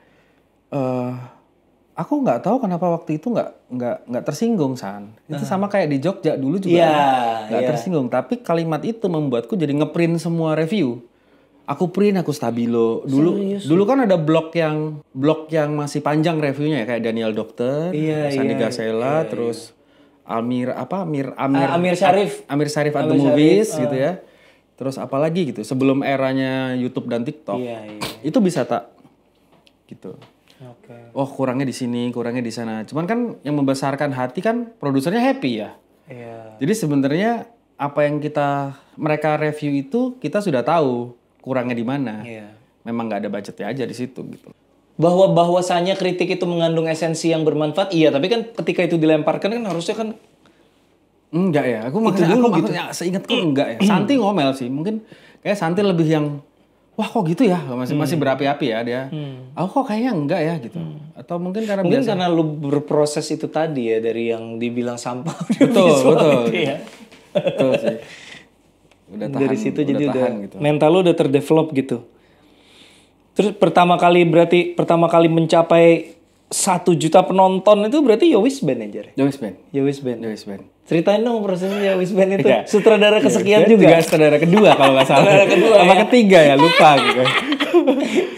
Aku nggak tahu kenapa waktu itu nggak tersinggung San. Itu sama kayak di Jogja dulu juga nggak tersinggung. Tapi kalimat itu membuatku jadi ngeprint semua review. Aku print, aku stabilo. Dulu kan ada blog yang masih panjang reviewnya ya kayak Daniel Dokter, Sandi Gasela, terus Amir Syarif at the Movies gitu ya. Terus apalagi gitu sebelum eranya YouTube dan TikTok itu bisa tak gitu. Okay. Oh kurangnya di sini, kurangnya di sana. Cuman kan yang membesarkan hati kan produsernya happy ya. Yeah. Jadi sebenarnya apa yang mereka review itu kita sudah tahu kurangnya di mana. Yeah. Memang nggak ada budgetnya aja di situ gitu. Bahwasanya kritik itu mengandung esensi yang bermanfaat, iya. Tapi kan ketika itu dilemparkan kan harusnya kan enggak ya. Aku maksudnya gitu. Seingatku enggak ya. Santi ngomel sih. Mungkin kayak Santi lebih yang wah kok gitu ya, masih berapi-api ya dia. Aku kok kayaknya enggak ya gitu. Atau mungkin karena lu berproses itu tadi ya dari yang dibilang sampah. Betul. Gitu ya. Betul sih. Udah tahan, dari situ jadi udah gitu. Mental lu udah terdevelop gitu. Terus pertama kali mencapai 1 juta penonton itu berarti Yowis Band aja ya? Yowis Band. Ceritain dong prosesnya Yowis Band itu. Sutradara kesekian juga sutradara kedua kalau nggak salah. Sutradara kedua sama ketiga ya lupa gitu.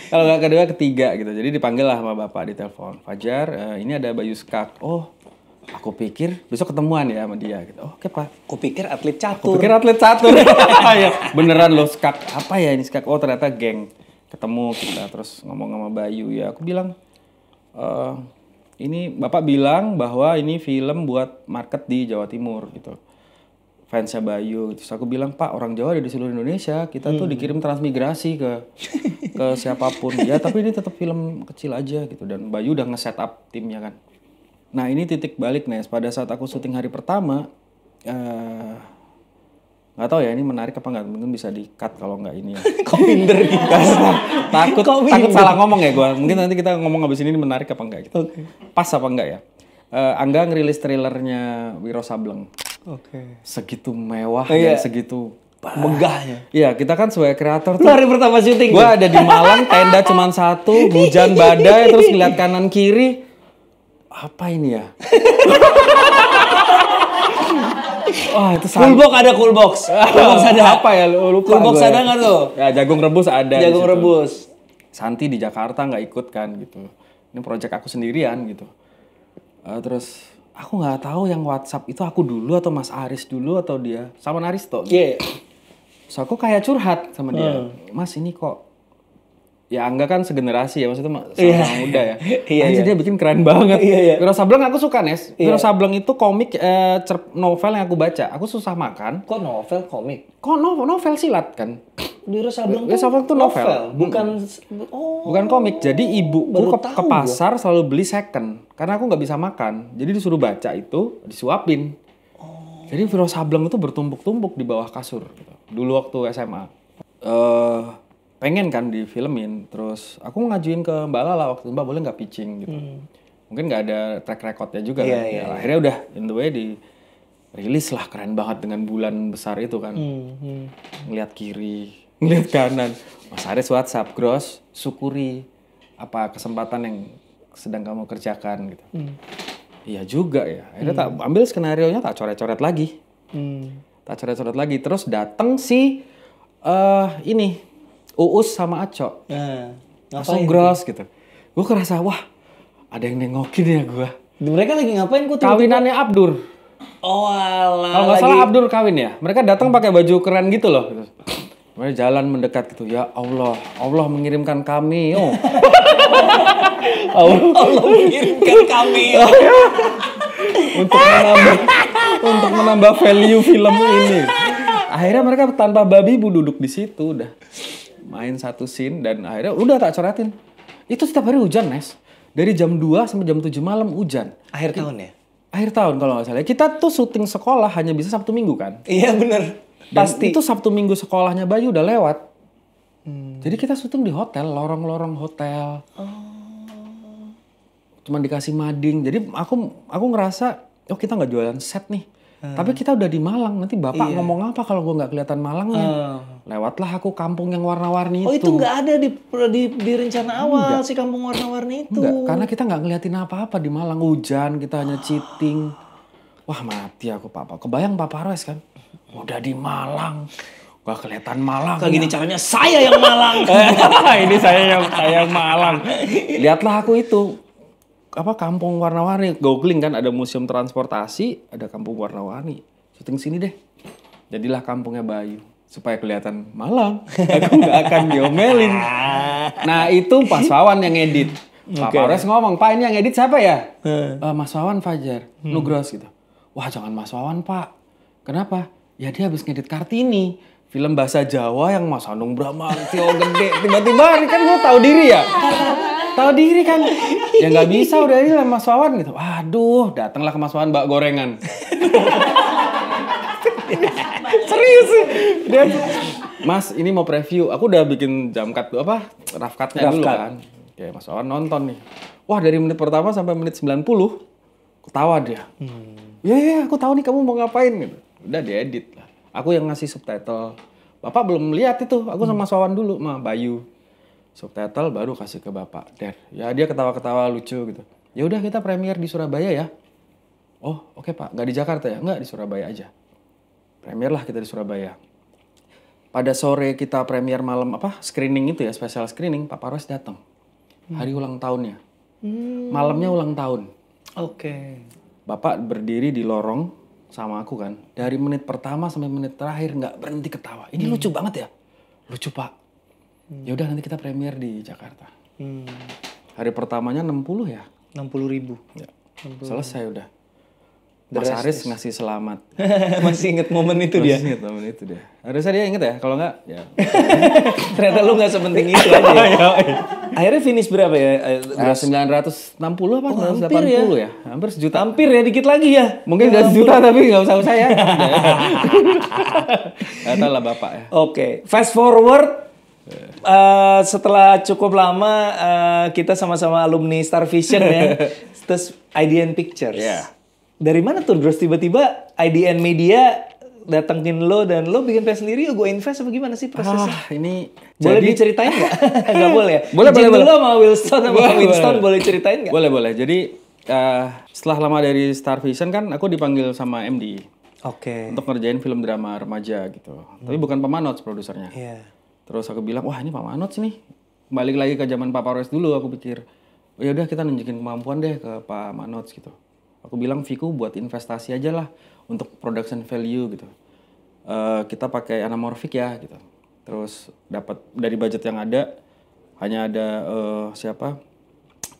Kalau nggak kedua ketiga gitu. Jadi dipanggil lah sama bapak di telepon. Fajar, ini ada Bayu Skak. Oh, aku pikir besok ketemuan ya sama dia gitu. Oh, oke Pak. Aku pikir atlet catur. Beneran loh Skak. Apa ya ini Skak? Oh ternyata geng. Ketemu kita terus ngomong sama Bayu ya. Aku bilang ini Bapak bilang bahwa ini film buat market di Jawa Timur gitu. Fansnya Bayu. Terus aku bilang, Pak orang Jawa ada di seluruh Indonesia. Kita tuh dikirim transmigrasi ke siapapun. Ya tapi ini tetap film kecil aja gitu. Dan Bayu udah nge-setup timnya kan. Nah ini titik balik Nes. Pada saat aku syuting hari pertama. Nggak tahu ya ini menarik apa nggak, mungkin bisa di-cut kalau nggak ini ya. Kok minder gitu? takut salah ngomong ya gue. Mungkin nanti kita ngomong abis ini menarik apa nggak gitu. Okay. Pas apa nggak ya? Angga ngerilis trailernya Wiro Sableng. Oke. Okay. Segitu mewah dan segitu megahnya. Iya, kita kan sebagai kreator tuh. Lu hari pertama syuting. Gue ada di Malang, tenda cuma satu, hujan badai, terus ngeliat kanan kiri. Apa ini ya? Wah, itu Coolbox ada, Coolbox. Coolbox ada apa ya? Lupa. Coolbox ada nggak tuh? Ya, jagung rebus ada. Jagung rebus. Santi di Jakarta nggak ikut kan gitu. Ini proyek aku sendirian gitu. Terus aku nggak tahu yang WhatsApp itu aku dulu atau Mas Aris dulu atau dia. Salman Aristo. Iya. Gitu. So aku kayak curhat sama dia. Mas ini kok ya Angga kan segenerasi ya, maksudnya sama muda ya. Dia bikin keren banget. Wiro Sableng aku suka, Nes. Wiro Sableng itu komik novel yang aku baca. Aku susah makan. Kok novel komik? Kok novel silat kan? Wiro Sableng tuh novel. Bukan komik. Jadi ibuku ke pasar selalu beli second. Karena aku nggak bisa makan. Jadi disuruh baca itu, disuapin. Jadi Wiro Sableng itu bertumpuk-tumpuk di bawah kasur. Dulu waktu SMA. Pengen kan difilmin, terus aku ngajuin ke Mbak Lala waktu Mbak boleh nggak pitching gitu, mungkin nggak ada track recordnya juga kan, akhirnya udah in the way dirilis lah, keren banget dengan bulan besar itu kan, ngeliat kiri, ngeliat kanan, Mas Aris WhatsApp, Gros, syukuri apa kesempatan yang sedang kamu kerjakan gitu, iya juga ya, akhirnya tak ambil skenario nya tak coret-coret lagi, terus datang si ini. Uus sama Acok, langsung Gros gitu. Gue kerasa, wah ada yang nengokin ya gue. Mereka lagi ngapain gue? Kawinannya Abdur. Oh alah. Kalau nggak salah Abdur kawin ya. Mereka datang pakai baju keren gitu loh. Mereka jalan mendekat gitu. Ya Allah, Allah mengirimkan kami. Oh. Allah mengirimkan kami. untuk menambah value film ini. Akhirnya mereka tanpa babi bu duduk di situ udah. Main satu scene dan akhirnya udah tak coretin. Itu setiap hari hujan, Nes. Dari jam 2 sampai jam 7 malam hujan. Akhir tahun ya? Akhir tahun kalau nggak salah. Kita tuh syuting sekolah hanya bisa Sabtu Minggu kan? Iya bener. Dan pasti. Itu Sabtu Minggu sekolahnya Bayu udah lewat. Jadi kita syuting di hotel, lorong-lorong hotel. Oh. Cuman dikasih mading. Jadi aku ngerasa, oh kita nggak jualan set nih. Tapi kita udah di Malang, nanti bapak ngomong apa kalau gue nggak kelihatan Malangnya? Lewatlah aku kampung yang warna-warni itu. Oh itu nggak ada di rencana awal si kampung warna-warni itu? Enggak, karena kita nggak ngeliatin apa-apa di Malang. Hujan, kita hanya cheating. Wah mati aku papa. Kebayang Pak Parwes kan? Udah di Malang, nggak kelihatan Malang. Kayak gini caranya saya yang Malang. Ini saya yang Malang. Lihatlah aku itu. Apa kampung warna-warni, googling kan ada museum transportasi, ada kampung warna-warni. Syuting sini deh. Jadilah kampungnya Bayu supaya kelihatan Malang. Aku nggak akan diomelin. Nah, itu Pak Wawan yang edit. Pak Parwes ngomong, "Pak, ini yang edit siapa ya?" Mas Wawan Fajar Nugros gitu. Wah, jangan Mas Wawan, Pak. Kenapa? Ya dia habis ngedit Kartini. Film bahasa Jawa yang Mas Hanung Bramantyo gede. Tiba-tiba kan gue tahu diri ya. Ya nggak bisa udah ini lah Mas Wawan gitu. Aduh, datanglah ke Mas Wawan bak gorengan. Serius sih. Dan Mas ini mau preview. Aku udah bikin jam cut apa? Rough cut-nya dulu kan. Ya Mas Wawan nonton nih. Wah, dari menit pertama sampai menit 90 ketawa dia. Ya aku tahu nih kamu mau ngapain gitu. Udah diedit lah. Aku yang ngasih subtitle. Bapak belum lihat itu. Aku sama Mas Wawan dulu, sama Bayu. Subtitle baru kasih ke bapak. Ya dia ketawa-ketawa lucu gitu. Ya udah kita premier di Surabaya ya. Oh oke Pak, nggak di Jakarta ya? Nggak, di Surabaya aja. Premier lah kita di Surabaya. Pada sore kita premier malam apa? Screening itu ya, special screening. Pak Parwes datang. Hari ulang tahunnya. Malamnya ulang tahun. Oke. Bapak berdiri di lorong sama aku kan. Dari menit pertama sampai menit terakhir nggak berhenti ketawa. Ini lucu banget ya. Lucu Pak. Ya udah nanti kita premier di Jakarta. Hari pertamanya 60 ya? 60 ribu. Ya. 60 ribu. Selesai udah. Mas Haris ngasih selamat. Masih inget momen itu dia? Masih inget momen itu dia. Harusnya dia inget ya, kalau enggak ya. Ternyata lu gak sepenting itu aja. Akhirnya finish berapa ya? 960 apa? 980 ya? Hampir sejuta. Hampir ya, dikit lagi ya. Mungkin gak sejuta tapi gak usah saya. Gak tahu lah Bapak ya. Oke, fast forward. Setelah cukup lama kita sama-sama alumni Star Vision ya, terus IDN Pictures. Yeah. Dari mana tuh Gros tiba-tiba IDN Media datengin lo dan lo bikin film sendiri? Gue invest apa gimana sih prosesnya? Ini boleh jadi... diceritain nggak? Nggak boleh ya? Boleh. Lo sama Wilson sama Winston boleh ceritain nggak? Boleh. Jadi setelah lama dari Star Vision kan aku dipanggil sama MD. Oke. Untuk ngerjain film drama remaja gitu. Tapi bukan Pak Manoj produsernya. Yeah. Terus aku bilang, wah ini Pak Manoj nih. Balik lagi ke zaman Pak Parwes dulu aku pikir. Oh, ya udah kita nunjukin kemampuan deh ke Pak Manoj gitu. Aku bilang, Viku buat investasi aja lah untuk production value gitu. Kita pakai anamorfik ya gitu. Terus dapat dari budget yang ada, hanya ada siapa?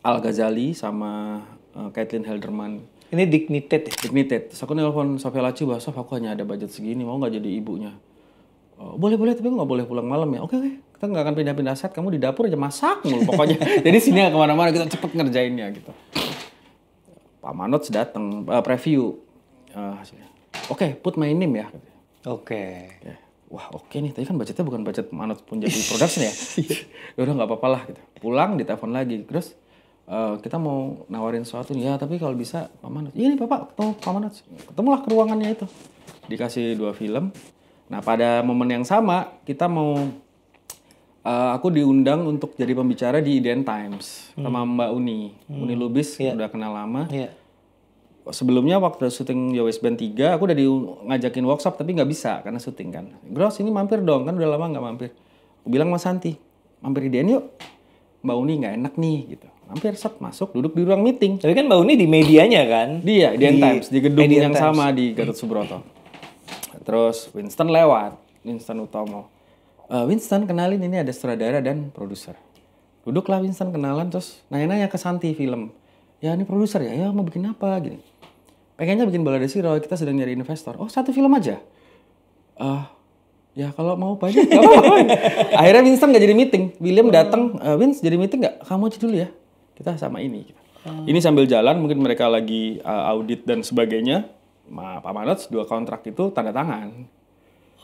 Al Ghazali sama Caitlin Helderman. Ini Dignitate ya? Dignitate. Terus aku nelfon Sofia Lachuba, Sof aku hanya ada budget segini, mau gak jadi ibunya? Boleh tapi nggak boleh pulang malam ya. Oke. Kita nggak akan pindah-pindah set. Kamu di dapur aja masak mulu pokoknya. Jadi sini kemana-mana kita cepet ngerjainnya gitu. Pak Manoj datang preview. Oke, put my name ya. Oke. Wah oke nih. Tapi kan budgetnya bukan budget Manoj Punjabi Production ya. Udah nggak apa-apa lah gitu. Pulang ditelepon lagi. Terus kita mau nawarin sesuatu ya. Tapi kalau bisa Pak Manoj. Iya nih Bapak ketemu Pak Manoj. Ketemulah ke ruangannya itu. Dikasih 2 film. Nah pada momen yang sama kita mau aku diundang untuk jadi pembicara di IDN Times sama Mbak Uni Lubis, udah kenal lama. Sebelumnya waktu syuting Yowes Band 3 aku udah ngajakin workshop tapi nggak bisa karena syuting kan. Gros ini mampir dong kan udah lama nggak mampir. Aku bilang Mas Santi mampir IDN yuk. Mbak Uni nggak enak nih gitu. Mampir set masuk duduk di ruang meeting. Tapi kan Mbak Uni di medianya kan? Dia IDN Times di gedung IDN yang Times. Sama di Gatot Subroto. Terus Winston lewat, Winston Utomo. Winston kenalin ini ada sutradara dan produser. Duduklah Winston kenalan terus nanya-nanya ke Santi film. Ya ini produser ya mau bikin apa gini. Pengennya bikin Balada Siro, kita sedang nyari investor. Oh 1 film aja? Ya kalau mau banyak gak apa-apa. Akhirnya Winston gak jadi meeting. William datang, Wins jadi meeting gak? Kamu aja dulu ya, kita sama ini. Ini sambil jalan mungkin mereka lagi audit dan sebagainya. Pak Manoj 2 kontrak itu tanda tangan.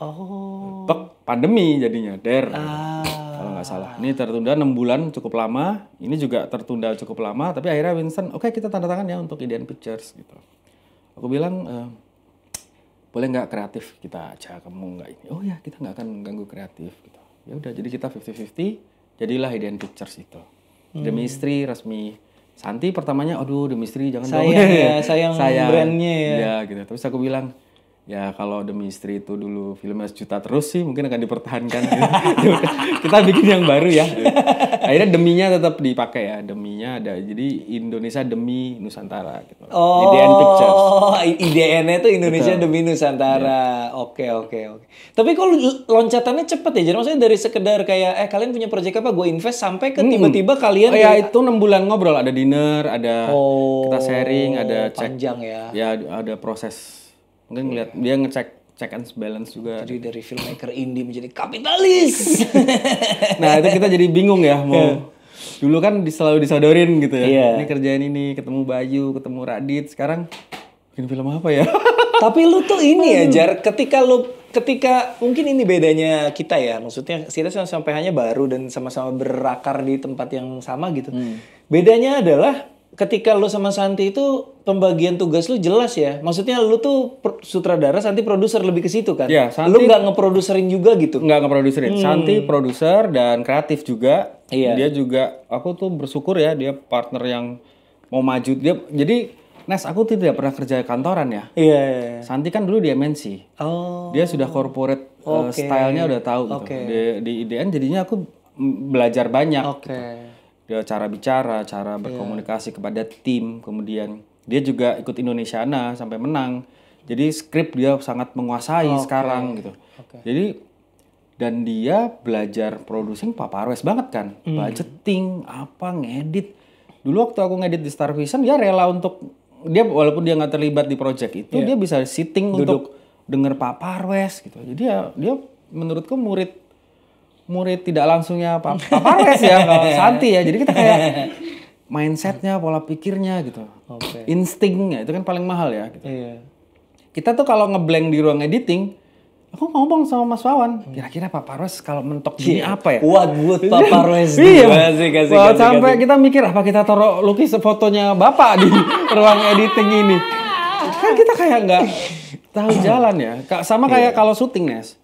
Oh. Pek, pandemi jadinya, kalau nggak salah. Ini tertunda 6 bulan cukup lama. Ini juga tertunda cukup lama. Tapi akhirnya Winston, oke kita tanda tangan ya untuk IDN Pictures gitu. Aku bilang, boleh nggak kreatif kita aja kamu nggak ini? Oh ya kita nggak akan mengganggu kreatif. Gitu. Ya udah, jadi kita 50-50. Jadilah IDN Pictures itu. Demi Istri resmi. Santi pertamanya, aduh Demi Istri jangan dong. Ya, sayang brandnya ya. Ya gitu. Terus aku bilang, ya kalau Demi Istri itu dulu filmnya sejuta terus sih mungkin akan dipertahankan. Gitu. Kita bikin yang baru ya. Gitu. Akhirnya deminya tetap dipakai ya. Deminya ada. Jadi Indonesia Demi Nusantara. Gitu. Oh, IDN Pictures. IDN-nya itu Indonesia Demi Nusantara. Ya. Oke. Tapi kok loncatannya cepet ya? Jadi maksudnya dari sekedar kayak, kalian punya proyek apa? Gue invest sampai ke tiba-tiba kalian... Oh ya itu 6 bulan ngobrol. Ada dinner, ada kita sharing, ada cek. Panjang ya. Ya ada proses. Mungkin ngeliat dia ngecek check and balance juga. Jadi dari filmmaker indie menjadi kapitalis. Nah itu kita jadi bingung ya mau. Dulu kan selalu disodorin gitu ya. Yeah. Ini kerjaan ini, ketemu Bayu, ketemu Radit. Sekarang bikin film apa ya? Tapi lu tuh ini ya Jar, ketika mungkin ini bedanya kita ya, maksudnya kita sama-sama PH-nya baru dan sama-sama berakar di tempat yang sama gitu. Bedanya adalah ketika lu sama Santi itu pembagian tugas lu jelas ya. Maksudnya lu tuh sutradara, Santi produser lebih ke situ kan? Iya, Santi. Lu nggak ngeproduserin juga gitu? Nggak ngeproduserin. Santi produser dan kreatif juga. Iya. Dia juga, aku tuh bersyukur ya dia partner yang mau maju. Dia jadi, Nes aku tidak pernah kerja kantoran ya. Iya. Santi kan dulu di MNC. Oh. Dia sudah corporate stylenya udah tahu gitu. Di IDN jadinya aku belajar banyak. Gitu. Dia cara bicara, cara berkomunikasi kepada tim, kemudian dia juga ikut Indonesiana sampai menang. Jadi skrip dia sangat menguasai sekarang gitu. Jadi dan dia belajar producing Pak Parwes banget kan, budgeting, apa ngedit. Dulu waktu aku ngedit di Star Vision dia rela untuk dia walaupun dia nggak terlibat di project itu, dia bisa sitting untuk denger Pak Parwes gitu. Jadi ya dia menurutku murid tidak langsungnya Pak Parwes ya, kalau Santi ya. Jadi kita kayak mindsetnya, pola pikirnya gitu, instingnya itu kan paling mahal ya. Gitu. Iya. Kita tuh kalau ngeblank di ruang editing, aku ngomong sama Mas Wawan, kira-kira Pak Parwes kalau mentok gini apa ya? Waduh, Pak Parwes. Iya. Sampai kita mikir apa kita taruh lukis fotonya Bapak di ruang editing ini. Kan kita kayak nggak tahu jalan ya. Sama kayak kalau syuting, Nes.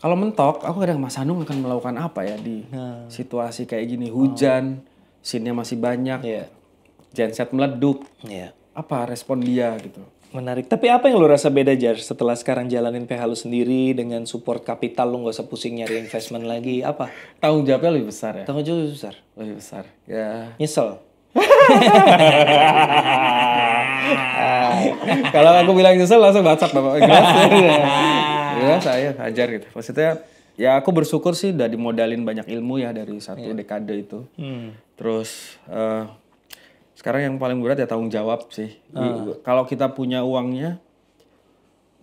Kalau mentok, aku kadang Mas Hanung akan melakukan apa ya di situasi kayak gini, hujan, scene-nya masih banyak, genset meleduk, apa respon dia gitu. Menarik. Tapi apa yang lo rasa beda, Jar, setelah sekarang jalanin PH lo sendiri dengan support kapital lo, nggak usah pusing nyari investment lagi, apa? Tanggung jawabnya lebih besar ya? Tanggung jawabnya lebih besar? Lebih besar, ya. Nyesel? Kalau aku bilang nyesel, langsung WhatsApp Bapak. Ya, saya Hajar gitu. Maksudnya, ya aku bersyukur sih udah dimodalin banyak ilmu ya dari satu dekade itu. Terus... sekarang yang paling berat ya tanggung jawab sih. Kalau kita punya uangnya,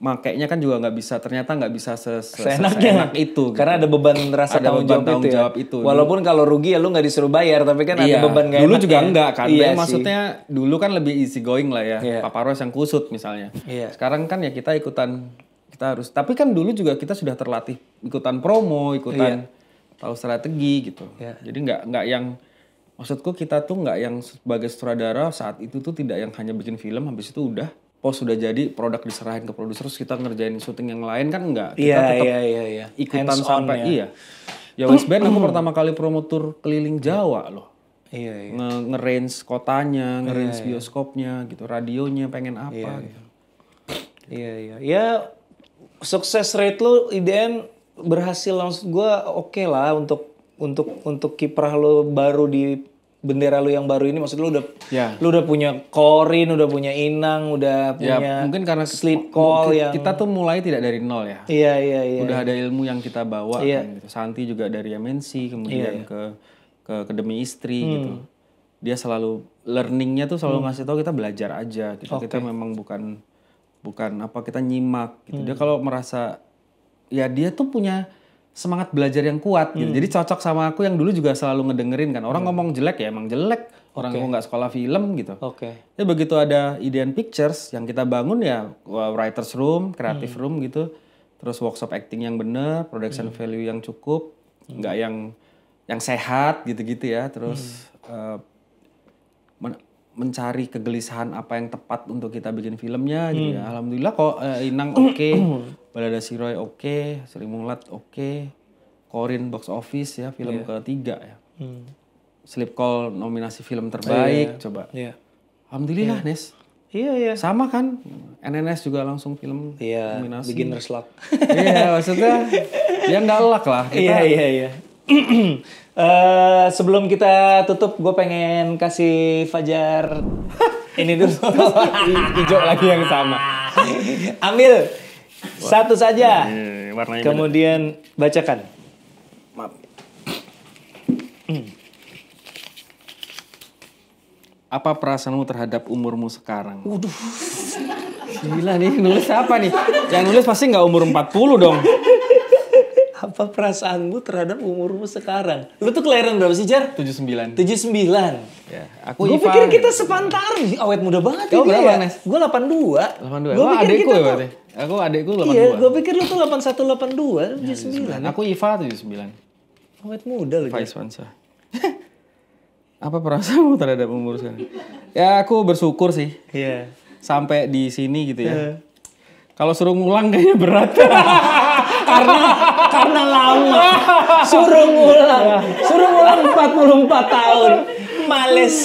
makainya kan juga nggak bisa. Ternyata nggak bisa seenak itu. Karena gitu. Ada beban rasa tanggung jawab itu. Walaupun kalau rugi ya lu nggak disuruh bayar, tapi kan ada beban nggak enak. Dulu juga enggak kan. Iya, maksudnya dulu kan lebih easy going lah ya. Pak Parwes yang kusut misalnya. Sekarang kan ya kita ikutan, kita harus. Tapi kan dulu juga kita sudah terlatih ikutan promo, ikutan tahu strategi gitu. Jadi nggak yang maksudku kita tuh nggak yang sebagai sutradara saat itu tuh tidak yang hanya bikin film habis itu udah post sudah jadi produk diserahin ke produser terus kita ngerjain syuting yang lain kan enggak. Kita tetap ikutan sampai ya West Band aku pertama kali promo tur keliling Jawa loh. Nge-range kotanya, nge-range bioskopnya gitu, radionya pengen apa gitu. Ya sukses rate lo IDN berhasil langsung gua oke lah untuk kiprah lo baru di bendera lo yang baru ini, maksud lo udah punya Korin, udah punya Inang, udah punya mungkin karena sleep call yang kita tuh mulai tidak dari nol ya. Udah ada ilmu yang kita bawa kan gitu. Santi juga dari MNC kemudian ke Demi Istri gitu. Dia selalu learningnya tuh selalu ngasih tahu kita belajar aja gitu. Kita memang bukan apa kita nyimak gitu. Dia kalau merasa ya dia tuh punya semangat belajar yang kuat gitu. Jadi cocok sama aku yang dulu juga selalu ngedengerin kan. Orang ngomong jelek ya emang jelek. Orang gua nggak sekolah film gitu. Jadi begitu ada Idean Pictures yang kita bangun ya writer's room, creative room gitu. Terus workshop acting yang bener, production value yang cukup. Nggak yang sehat gitu-gitu ya. Terus mencari kegelisahan apa yang tepat untuk kita bikin filmnya gitu ya. Alhamdulillah kok Inang Balada Siroy Sri Mulat Korin box office ya, film ketiga ya. Sleep Call nominasi film terbaik Alhamdulillah Nes. Sama kan, NNS juga langsung film nominasi. Beginner's luck. Maksudnya ya nggak luck lah. Sebelum kita tutup, gue pengen kasih Fajar ini dulu. Hijau lagi yang sama. Ambil. Satu saja, kemudian bacakan. Maaf. Apa perasaanmu terhadap umurmu sekarang? Waduh, gila nih, nulis apa nih? Yang nulis pasti nggak umur 40 dong. Apa perasaanmu terhadap umurmu sekarang? Lu tuh kelahiran berapa sih, Jar? 79. 79? Ya, aku Ivan. Gue pikir kita sepantaran. Awet muda banget ya. Berapa, Nes? Gue 82. 82? Wah, adekku ya berarti? Aku adekku 82. Iya, gue pikir lu tuh 81, 82, 79. Aku Iva 79. Awet muda lu, Jar. Vice Vansa. Apa perasaanmu terhadap umur sekarang? Ya, aku bersyukur sih. Iya. Sampai di sini gitu ya. Kalau suruh ngulang kayaknya berat. Karena lama. Suruh ngulang 44 tahun. Males.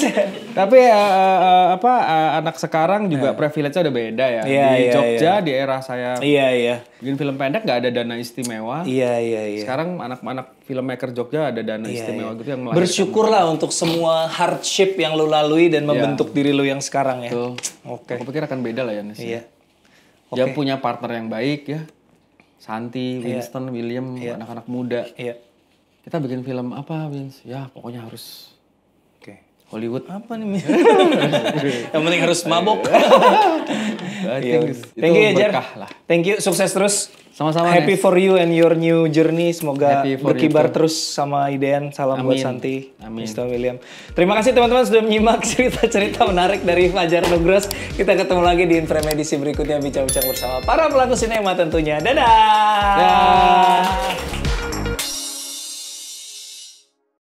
Tapi anak sekarang juga privilege-nya udah beda ya. Di Jogja di era saya. Bikin film pendek nggak ada dana istimewa. Sekarang anak-anak filmmaker Jogja ada dana istimewa gitu yang melahirkan. Bersyukurlah untuk semua hardship yang lo lalui dan membentuk diri lo yang sekarang ya. Aku pikir akan beda lah ya Nes. Dia punya partner yang baik ya. Santi, Winston, William, anak-anak muda. Kita bikin film apa, Wins? Ya, pokoknya harus Hollywood apa nih? Yang penting harus mabok. Thank you ya Jer. Thank you, sukses terus. Sama-sama. Happy for you and your new journey. Semoga berkibar terus sama Idean. Salam buat Santi, Mr. William. Terima kasih teman-teman sudah menyimak cerita-cerita menarik dari Fajar Nugros. Kita ketemu lagi di Inframe edisi berikutnya, bincang-bincang bersama para pelaku sinema tentunya. Dadah.